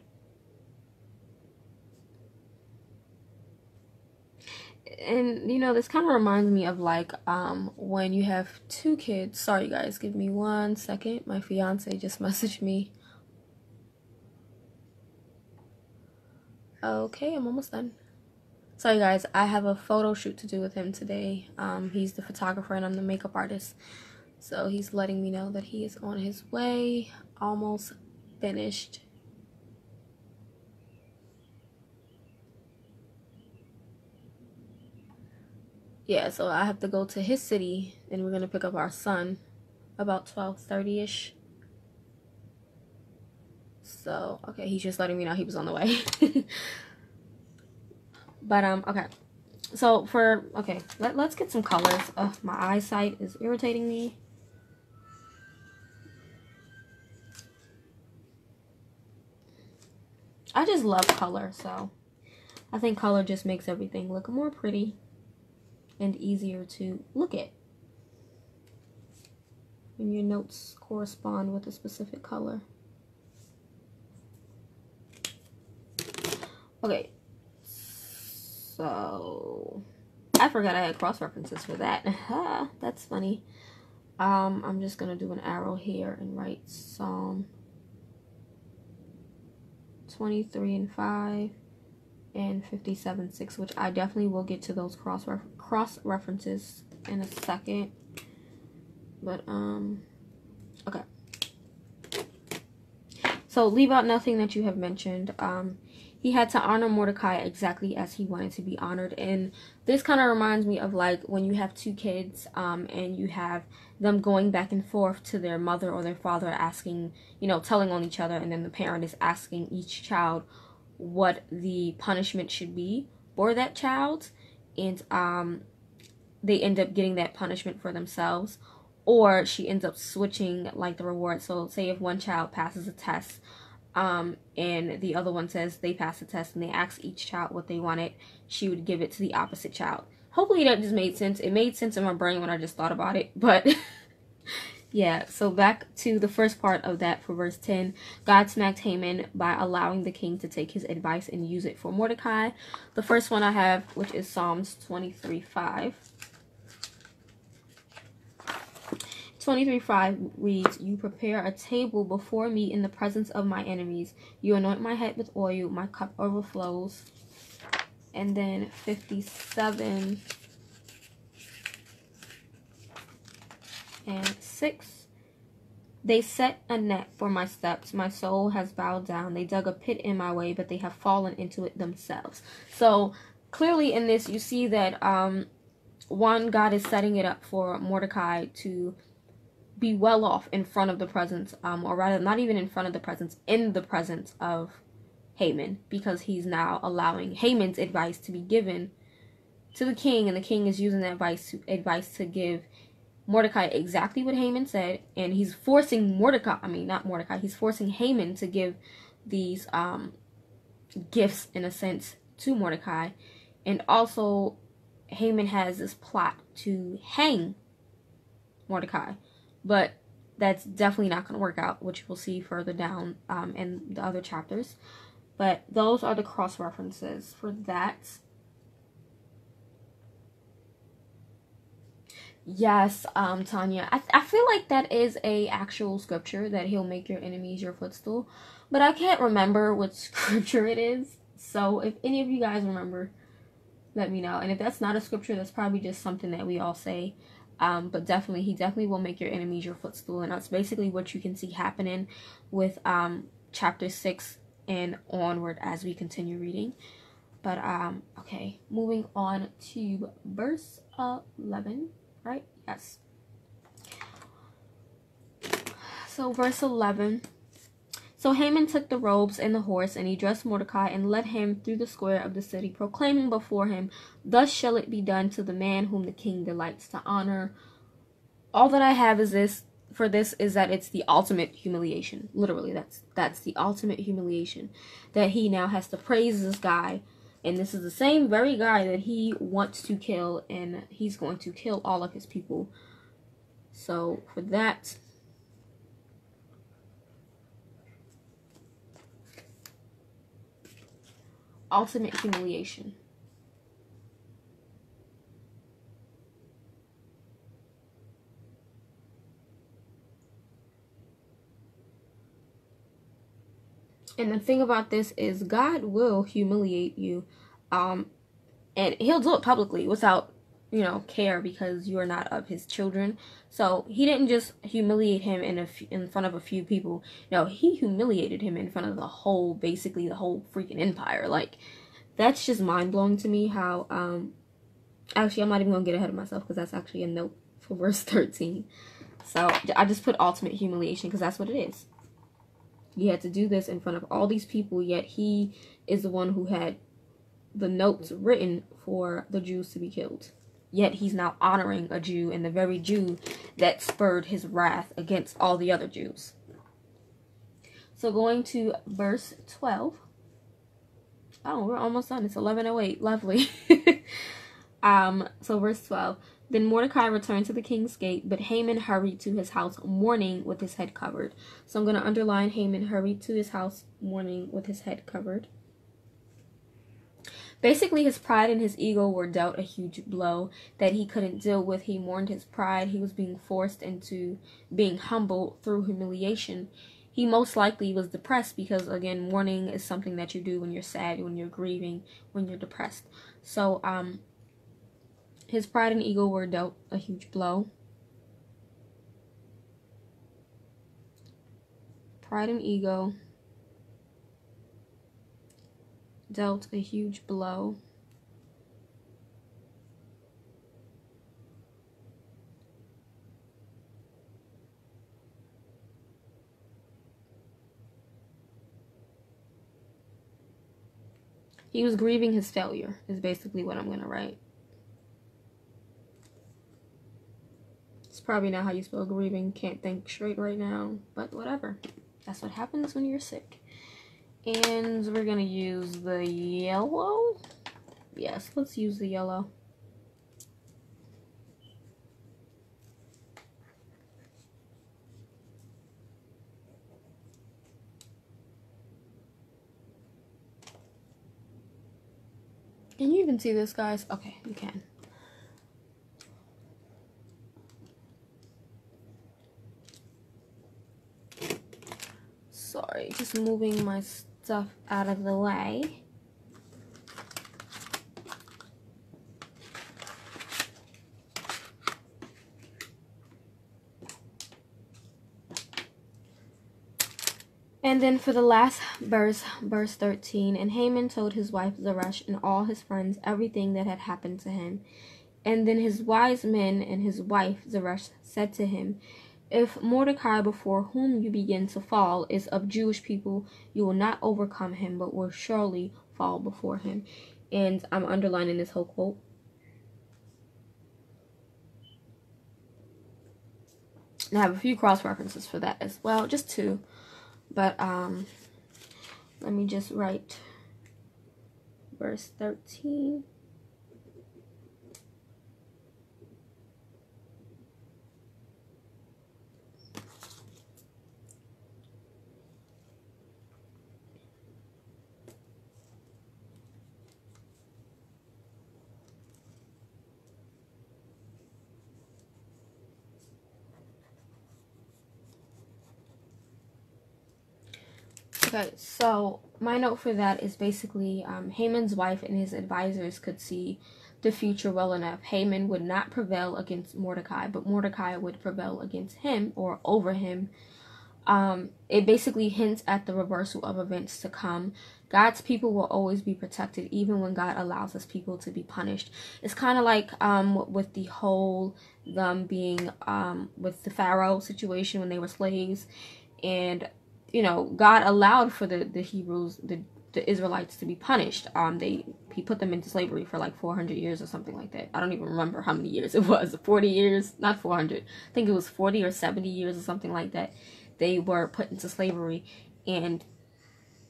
And, you know, this kind of reminds me of, like, um, when you have two kids. Sorry, guys. Give me one second. My fiancé just messaged me. Okay, I'm almost done. Sorry, guys. I have a photo shoot to do with him today. Um, he's the photographer and I'm the makeup artist. So he's letting me know that he is on his way. Almost finished. Yeah, so I have to go to his city and we're going to pick up our son about twelve thirty-ish. So, okay, he's just letting me know he was on the way. But, um, okay. So, for, okay, let, let's get some colors. Ugh, my eyesight is irritating me. I just love color, so I think color just makes everything look more pretty and easier to look at when your notes correspond with a specific color. Okay, so I forgot I had cross references for that. That's funny. Um, I'm just gonna do an arrow here and write Psalm twenty-three and five and fifty-seven six, which I definitely will get to those cross ref cross references in a second. But um, okay. So leave out nothing that you have mentioned. Um. He had to honor Mordecai exactly as he wanted to be honored. And this kind of reminds me of, like, when you have two kids um, and you have them going back and forth to their mother or their father asking, you know, telling on each other. And then the parent is asking each child what the punishment should be for that child. And um, they end up getting that punishment for themselves. Or she ends up switching, like, the reward. So say if one child passes a test. Um, and the other one says they passed the test and they asked each child what they wanted, she would give it to the opposite child. Hopefully that just made sense. It made sense in my brain when I just thought about it, but yeah. So back to the first part of that for verse ten. God smacked Haman by allowing the king to take his advice and use it for Mordecai. The first one I have, which is Psalms twenty-three five. twenty-three five reads, "You prepare a table before me in the presence of my enemies. You anoint my head with oil. My cup overflows." And then fifty-seven and six. "They set a net for my steps. My soul has bowed down. They dug a pit in my way, but they have fallen into it themselves." So clearly in this, you see that, um, one, God is setting it up for Mordecai to be well off in front of the presence, um, or rather, not even in front of the presence, in the presence of Haman, because he's now allowing Haman's advice to be given to the king, and the king is using that advice to, advice to give Mordecai exactly what Haman said, and he's forcing Mordecai, I mean, not Mordecai, he's forcing Haman to give these um, gifts, in a sense, to Mordecai. And also, Haman has this plot to hang Mordecai, but that's definitely not going to work out, which we'll see further down um, in the other chapters. But those are the cross references for that. Yes, um, Tanya, I, I feel like that is a actual scripture, that he'll make your enemies your footstool, but I can't remember what scripture it is. So if any of you guys remember, let me know. And if that's not a scripture, that's probably just something that we all say. Um, but definitely, he definitely will make your enemies your footstool. And that's basically what you can see happening with um, chapter six and onward as we continue reading. But, um, okay, moving on to verse eleven, right? Yes. So, verse eleven. "So Haman took the robes and the horse, and he dressed Mordecai, and led him through the square of the city, proclaiming before him, 'Thus shall it be done to the man whom the king delights to honor.'" All that I have is this for this is that it's the ultimate humiliation. Literally, that's that's the ultimate humiliation, that he now has to praise this guy, and this is the same very guy that he wants to kill, and he's going to kill all of his people. So for that. Ultimate humiliation. And the thing about this is, God will humiliate you, um, and he'll do it publicly without, you know, care, because you are not of his children. So he didn't just humiliate him in a f in front of a few people. No, he humiliated him in front of the whole, basically the whole freaking empire. Like, that's just mind blowing to me. How um, actually, I'm not even gonna get ahead of myself, because that's actually a note for verse thirteen. So I just put ultimate humiliation, because that's what it is. He had to do this in front of all these people, yet he is the one who had the notes written for the Jews to be killed. Yet he's now honoring a Jew, and the very Jew that spurred his wrath against all the other Jews. So going to verse twelve. Oh, we're almost done. It's eleven oh eight. Lovely. um, so verse twelve. "Then Mordecai returned to the king's gate, but Haman hurried to his house, mourning with his head covered." So I'm going to underline Haman hurried to his house, mourning with his head covered. Basically, his pride and his ego were dealt a huge blow that he couldn't deal with. He mourned his pride. He was being forced into being humble through humiliation. He most likely was depressed, because, again, mourning is something that you do when you're sad, when you're grieving, when you're depressed. So, um, his pride and ego were dealt a huge blow. Pride and ego dealt a huge blow. He was grieving his failure, is basically what I'm gonna write. It's probably not how you spell grieving. Can't think straight right now, but whatever. That's what happens when you're sick. And we're going to use the yellow. Yes, let's use the yellow. Can you even see this, guys? Okay, you can. just moving my stuff out of the way. And then for the last verse, verse thirteen, and Haman told his wife Zeresh and all his friends everything that had happened to him. And then his wise men and his wife Zeresh said to him, if Mordecai, before whom you begin to fall, is of Jewish people, you will not overcome him, but will surely fall before him. And I'm underlining this whole quote. And I have a few cross references for that as well, just two. But um, let me just write verse thirteen. Okay, so my note for that is basically um, Haman's wife and his advisors could see the future well enough. Haman would not prevail against Mordecai, but Mordecai would prevail against him or over him. Um, it basically hints at the reversal of events to come. God's people will always be protected, even when God allows his people to be punished. It's kind of like um, with the whole them being um, with the Pharaoh situation when they were slaves, and you know, God allowed for the, the Hebrews, the, the Israelites to be punished. Um, they He put them into slavery for like four hundred years or something like that. I don't even remember how many years it was. forty years? Not four hundred. I think it was forty or seventy years or something like that. They were put into slavery. And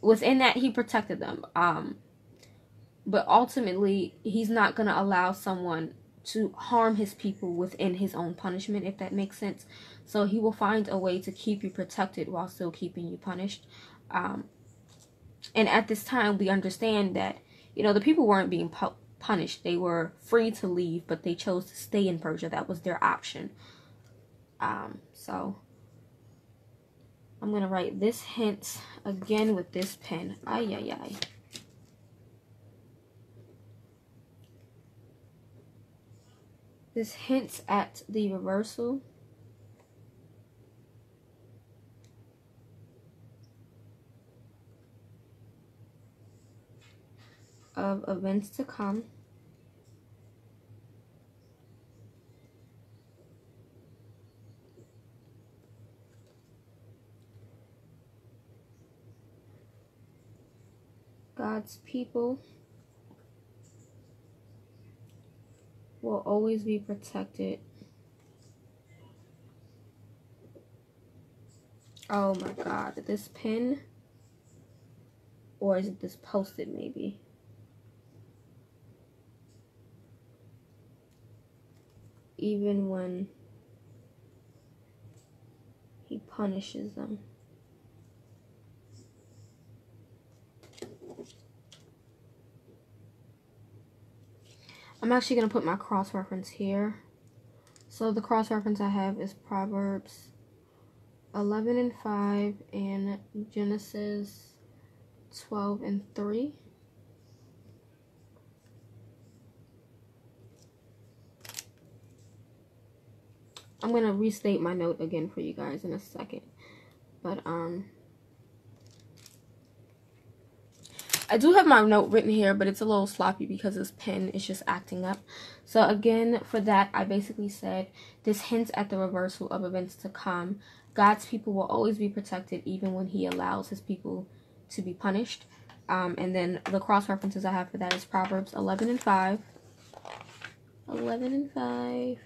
within that, he protected them. Um, but ultimately, he's not going to allow someone to harm his people within his own punishment, if that makes sense. So he will find a way to keep you protected while still keeping you punished. Um, and at this time, we understand that, you know, the people weren't being pu punished. They were free to leave, but they chose to stay in Persia. That was their option. Um, so I'm going to write this hint again with this pen. Ay, ay, ay. This hints at the reversal. Of events to come. God's people will always be protected. Oh my God, this pen, or is it this post-it maybe? Even when he punishes them. I'm actually going to put my cross reference here. So the cross reference I have is Proverbs eleven and five and Genesis twelve and three. I'm going to restate my note again for you guys in a second. But, um... I do have my note written here, but it's a little sloppy because this pen is just acting up. So, again, for that, I basically said, this hints at the reversal of events to come. God's people will always be protected, even when he allows his people to be punished. Um, and then the cross-references I have for that is Proverbs eleven and five. eleven and five.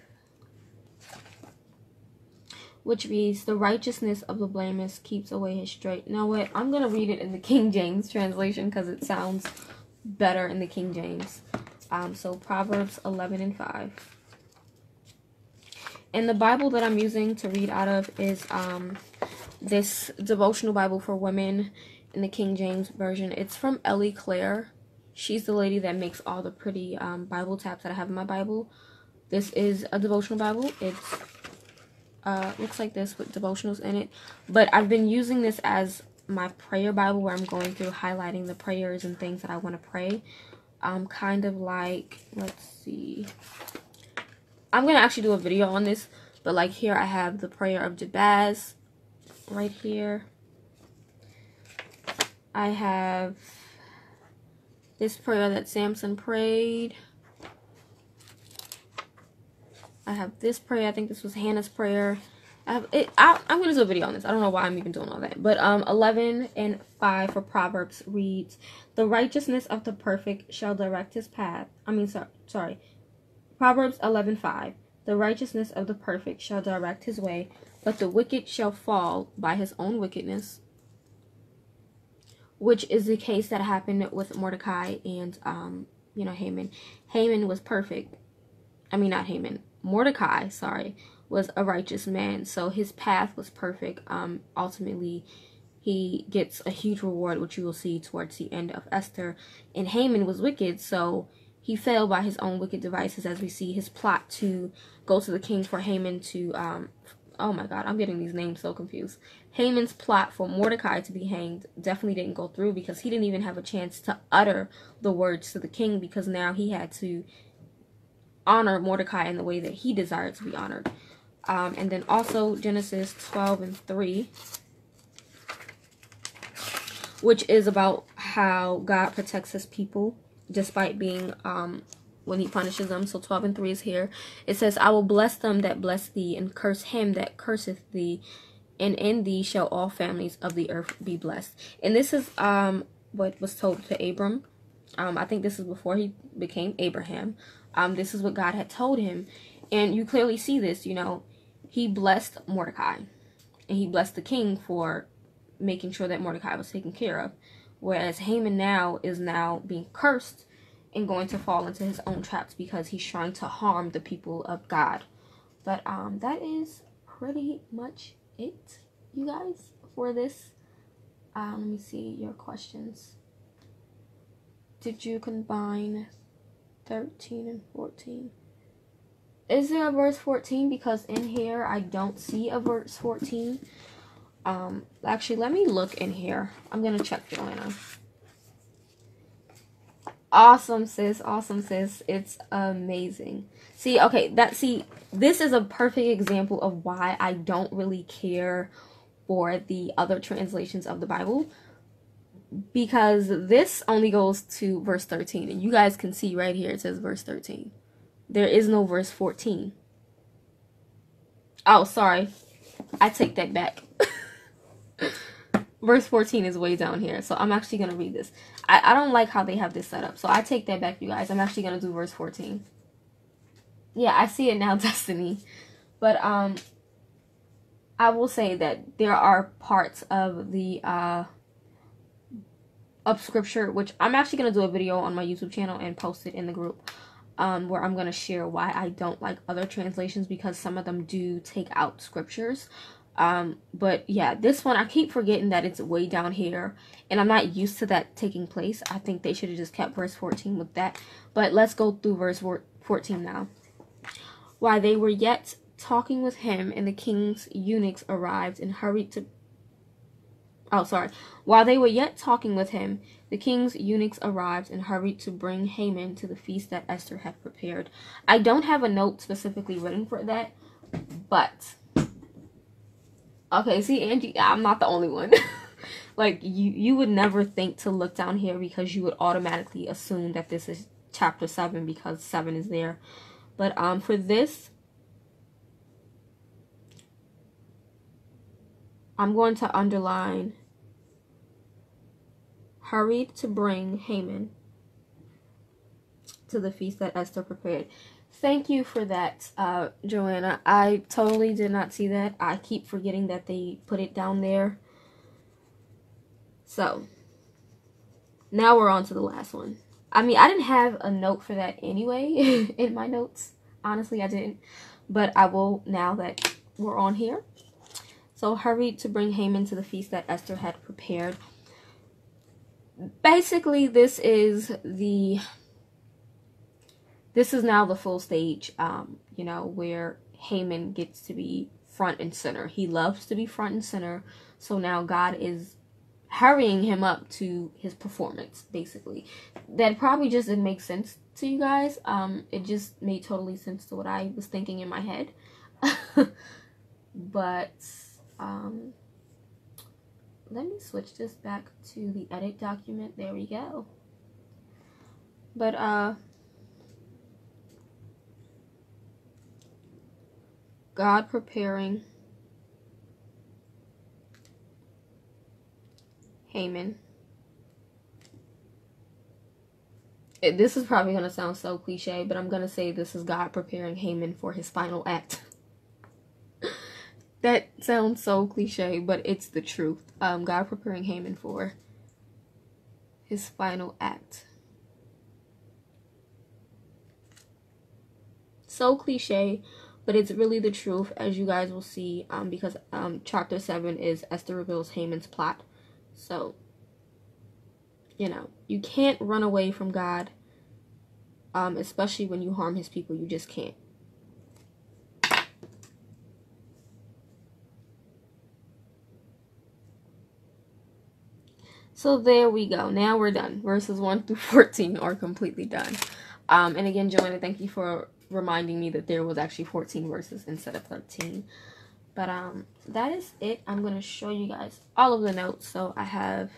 Which reads, the righteousness of the blameless keeps away his straight. Now what? I'm going to read it in the King James translation because it sounds better in the King James. Um, so Proverbs eleven and five. And the Bible that I'm using to read out of is um, this devotional Bible for women in the King James Version. It's from Ellie Claire. She's the lady that makes all the pretty um, Bible tabs that I have in my Bible. This is a devotional Bible. It's Uh, looks like this with devotionals in it, but I've been using this as my prayer Bible where I'm going through highlighting the prayers and things that I want to pray. Um, kind of like, let's see. I'm going to actually do a video on this, but like here I have the prayer of Jabez right here. I have this prayer that Samson prayed. I have this prayer. I think this was Hannah's prayer. I have it, I, I'm going to do a video on this. I don't know why I'm even doing all that. But um, eleven and five for Proverbs reads, "The righteousness of the perfect shall direct his path." I mean, so, sorry. Proverbs eleven five. "The righteousness of the perfect shall direct his way, but the wicked shall fall by his own wickedness," which is the case that happened with Mordecai and, um, you know, Haman. Haman was perfect. I mean, not Haman. Mordecai, sorry, was a righteous man, so his path was perfect. Um, ultimately, he gets a huge reward, which you will see towards the end of Esther. And Haman was wicked, so he fell by his own wicked devices, as we see his plot to go to the king for Haman to, um, oh my god, I'm getting these names so confused. Haman's plot for Mordecai to be hanged definitely didn't go through because he didn't even have a chance to utter the words to the king, because now he had to honor Mordecai in the way that he desired to be honored. Um, and then also Genesis twelve and three, which is about how God protects his people, despite being, um, when he punishes them. So twelve and three is here. It says, "I will bless them that bless thee, and curse him that curseth thee, and in thee shall all families of the earth be blessed." And this is um what was told to Abram. Um, I think this is before he became Abraham. Um, this is what God had told him. And you clearly see this, you know, he blessed Mordecai. And he blessed the king for making sure that Mordecai was taken care of. Whereas Haman now is now being cursed and going to fall into his own traps because he's trying to harm the people of God. But um, that is pretty much it, you guys, for this. Um, let me see your questions. Did you combine thirteen and fourteen? Is there a verse fourteen? Because in here I don't see a verse fourteen. Um, actually, let me look in here. I'm going to check Joanna. Awesome, sis. Awesome, sis. It's amazing. See, okay, that, see, this is a perfect example of why I don't really care for the other translations of the Bible, because this only goes to verse thirteen, and you guys can see right here it says verse thirteen. There is no verse fourteen. Oh, sorry. I take that back. Verse fourteen is way down here, so I'm actually going to read this. I, I don't like how they have this set up, so I take that back, you guys. I'm actually going to do verse fourteen. Yeah, I see it now, Destiny. But um, I will say that there are parts of the uh, of scripture, which I'm actually going to do a video on my YouTube channel and post it in the group, um, where I'm going to share why I don't like other translations, because some of them do take out scriptures. Um, but yeah, this one, I keep forgetting that it's way down here, and I'm not used to that taking place. I think they should have just kept verse fourteen with that. But let's go through verse fourteen now. "While they were yet talking with him, and the king's eunuchs arrived and hurried to..." Oh, sorry. "While they were yet talking with him, the king's eunuchs arrived and hurried to bring Haman to the feast that Esther had prepared." I don't have a note specifically written for that, but... okay, see, Angie, I'm not the only one. Like, you, you would never think to look down here, because you would automatically assume that this is chapter seven because seven is there. But um, for this, I'm going to underline "hurried to bring Haman to the feast that Esther prepared." Thank you for that, uh, Joanna. I totally did not see that. I keep forgetting that they put it down there. So, now we're on to the last one. I mean, I didn't have a note for that anyway in my notes. Honestly, I didn't. But I will now that we're on here. So, "hurried to bring Haman to the feast that Esther had prepared." Basically, this is the... this is now the full stage, um, you know, where Haman gets to be front and center. He loves to be front and center. So now God is hurrying him up to his performance, basically. That probably just didn't make sense to you guys. Um, it just made totally sense to what I was thinking in my head. But, um, let me switch this back to the edit document. There we go. But, uh, God preparing Haman. It, this is probably going to sound so cliche, but I'm going to say this is God preparing Haman for his final act. That sounds so cliche, but it's the truth. Um, God preparing Haman for his final act. So cliche, but it's really the truth, as you guys will see, um, because um, chapter seven is Esther reveals Haman's plot. So, you know, you can't run away from God, um, especially when you harm his people. You just can't. So there we go. Now we're done. Verses one through fourteen are completely done. Um, and again, Joanna, thank you for reminding me that there was actually fourteen verses instead of thirteen. But um, that is it. I'm going to show you guys all of the notes. So I have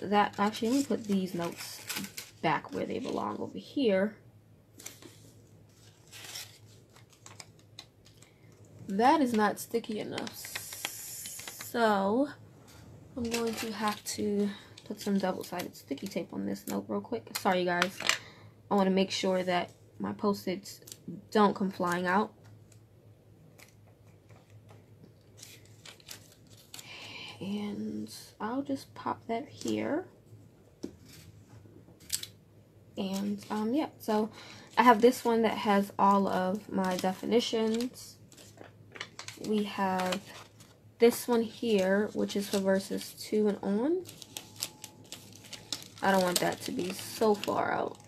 that. Actually, let me put these notes back where they belong over here. That is not sticky enough. So I'm going to have to put some double-sided sticky tape on this note real quick. Sorry, guys. I want to make sure that my Post-its don't come flying out. And I'll just pop that here. And, um, yeah. So, I have this one that has all of my definitions. We have this one here, which is for verses two and on. I don't want that to be so far out.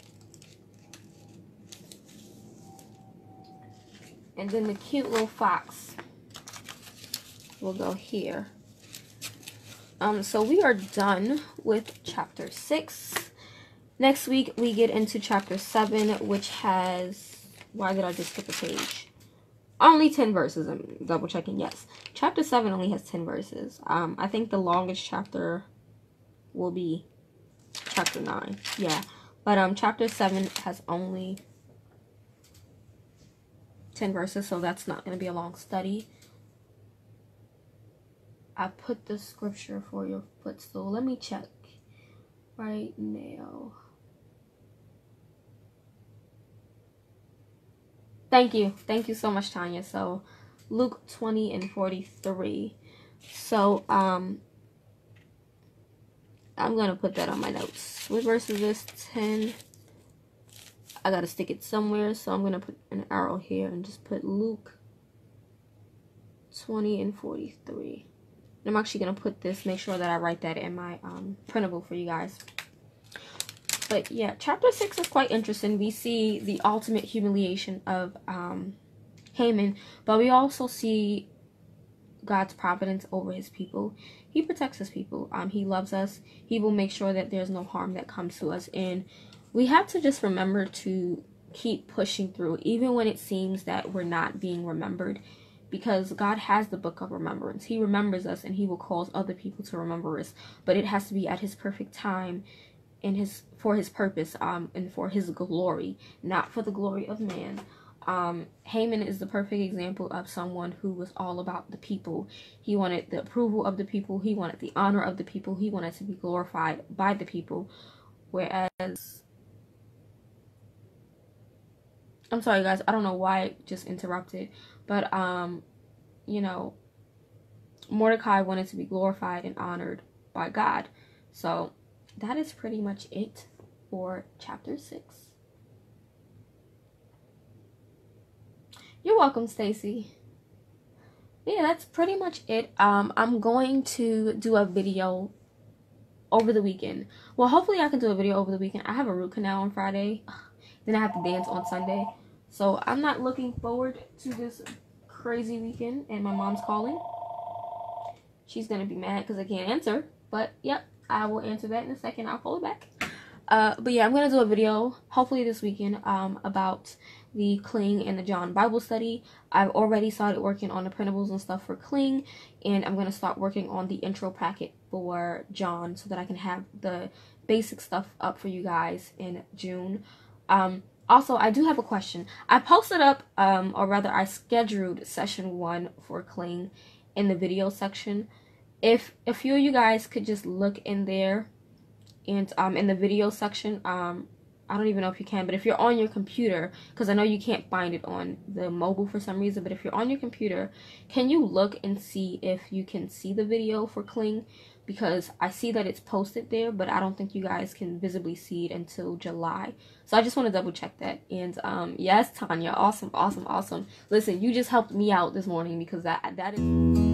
And then the cute little fox will go here. Um, so we are done with chapter six. Next week we get into chapter seven, which has, why did I just skip a page? Only ten verses. I'm double checking. Yes, chapter seven only has ten verses. Um, I think the longest chapter will be chapter nine. Yeah, but um, chapter seven has only ten verses, so that's not going to be a long study. I put the scripture for your footstool. Let me check right now. Thank you. Thank you so much, Tanya. So, Luke twenty and forty-three. So, um, I'm going to put that on my notes. What verse is this? ten. I got to stick it somewhere. So, I'm going to put an arrow here and just put Luke twenty and forty-three. And I'm actually going to put this, make sure that I write that in my um, printable for you guys. But yeah, chapter six is quite interesting. We see the ultimate humiliation of um, Haman, but we also see God's providence over his people. He protects his people. Um, he loves us. He will make sure that there's no harm that comes to us. And we have to just remember to keep pushing through, even when it seems that we're not being remembered. Because God has the book of remembrance. He remembers us and he will cause other people to remember us. But it has to be at his perfect time, in his, for his purpose, um, and for his glory, not for the glory of man. Um, Haman is the perfect example of someone who was all about the people. He wanted the approval of the people. He wanted the honor of the people. He wanted to be glorified by the people. Whereas, I'm sorry guys, I don't know why I just interrupted. But, um, you know, Mordecai wanted to be glorified and honored by God. So, that is pretty much it for chapter six. You're welcome, Stacy. Yeah, that's pretty much it. Um, I'm going to do a video over the weekend. Well, hopefully I can do a video over the weekend. I have a root canal on Friday. Then I have to dance on Sunday. So, I'm not looking forward to this crazy weekend, and my mom's calling. She's going to be mad because I can't answer, But yep, I will answer that in a second. I'll follow back. Uh, but yeah, I'm going to do a video, hopefully this weekend, um, about the Cling and the John Bible study. I've already started working on the printables and stuff for Cling, and I'm going to start working on the intro packet for John so that I can have the basic stuff up for you guys in June. Um, also, I do have a question. I posted up, um, or rather I scheduled session one for Cling in the video section. If a few of you guys could just look in there. And um, in the video section, um, I don't even know if you can, but if you're on your computer, because I know you can't find it on the mobile for some reason, but if you're on your computer, can you look and see if you can see the video for Cling? Because I see that it's posted there, but I don't think you guys can visibly see it until July. So I just want to double check that. And um, yes, Tanya, awesome, awesome, awesome. Listen, you just helped me out this morning because that that is...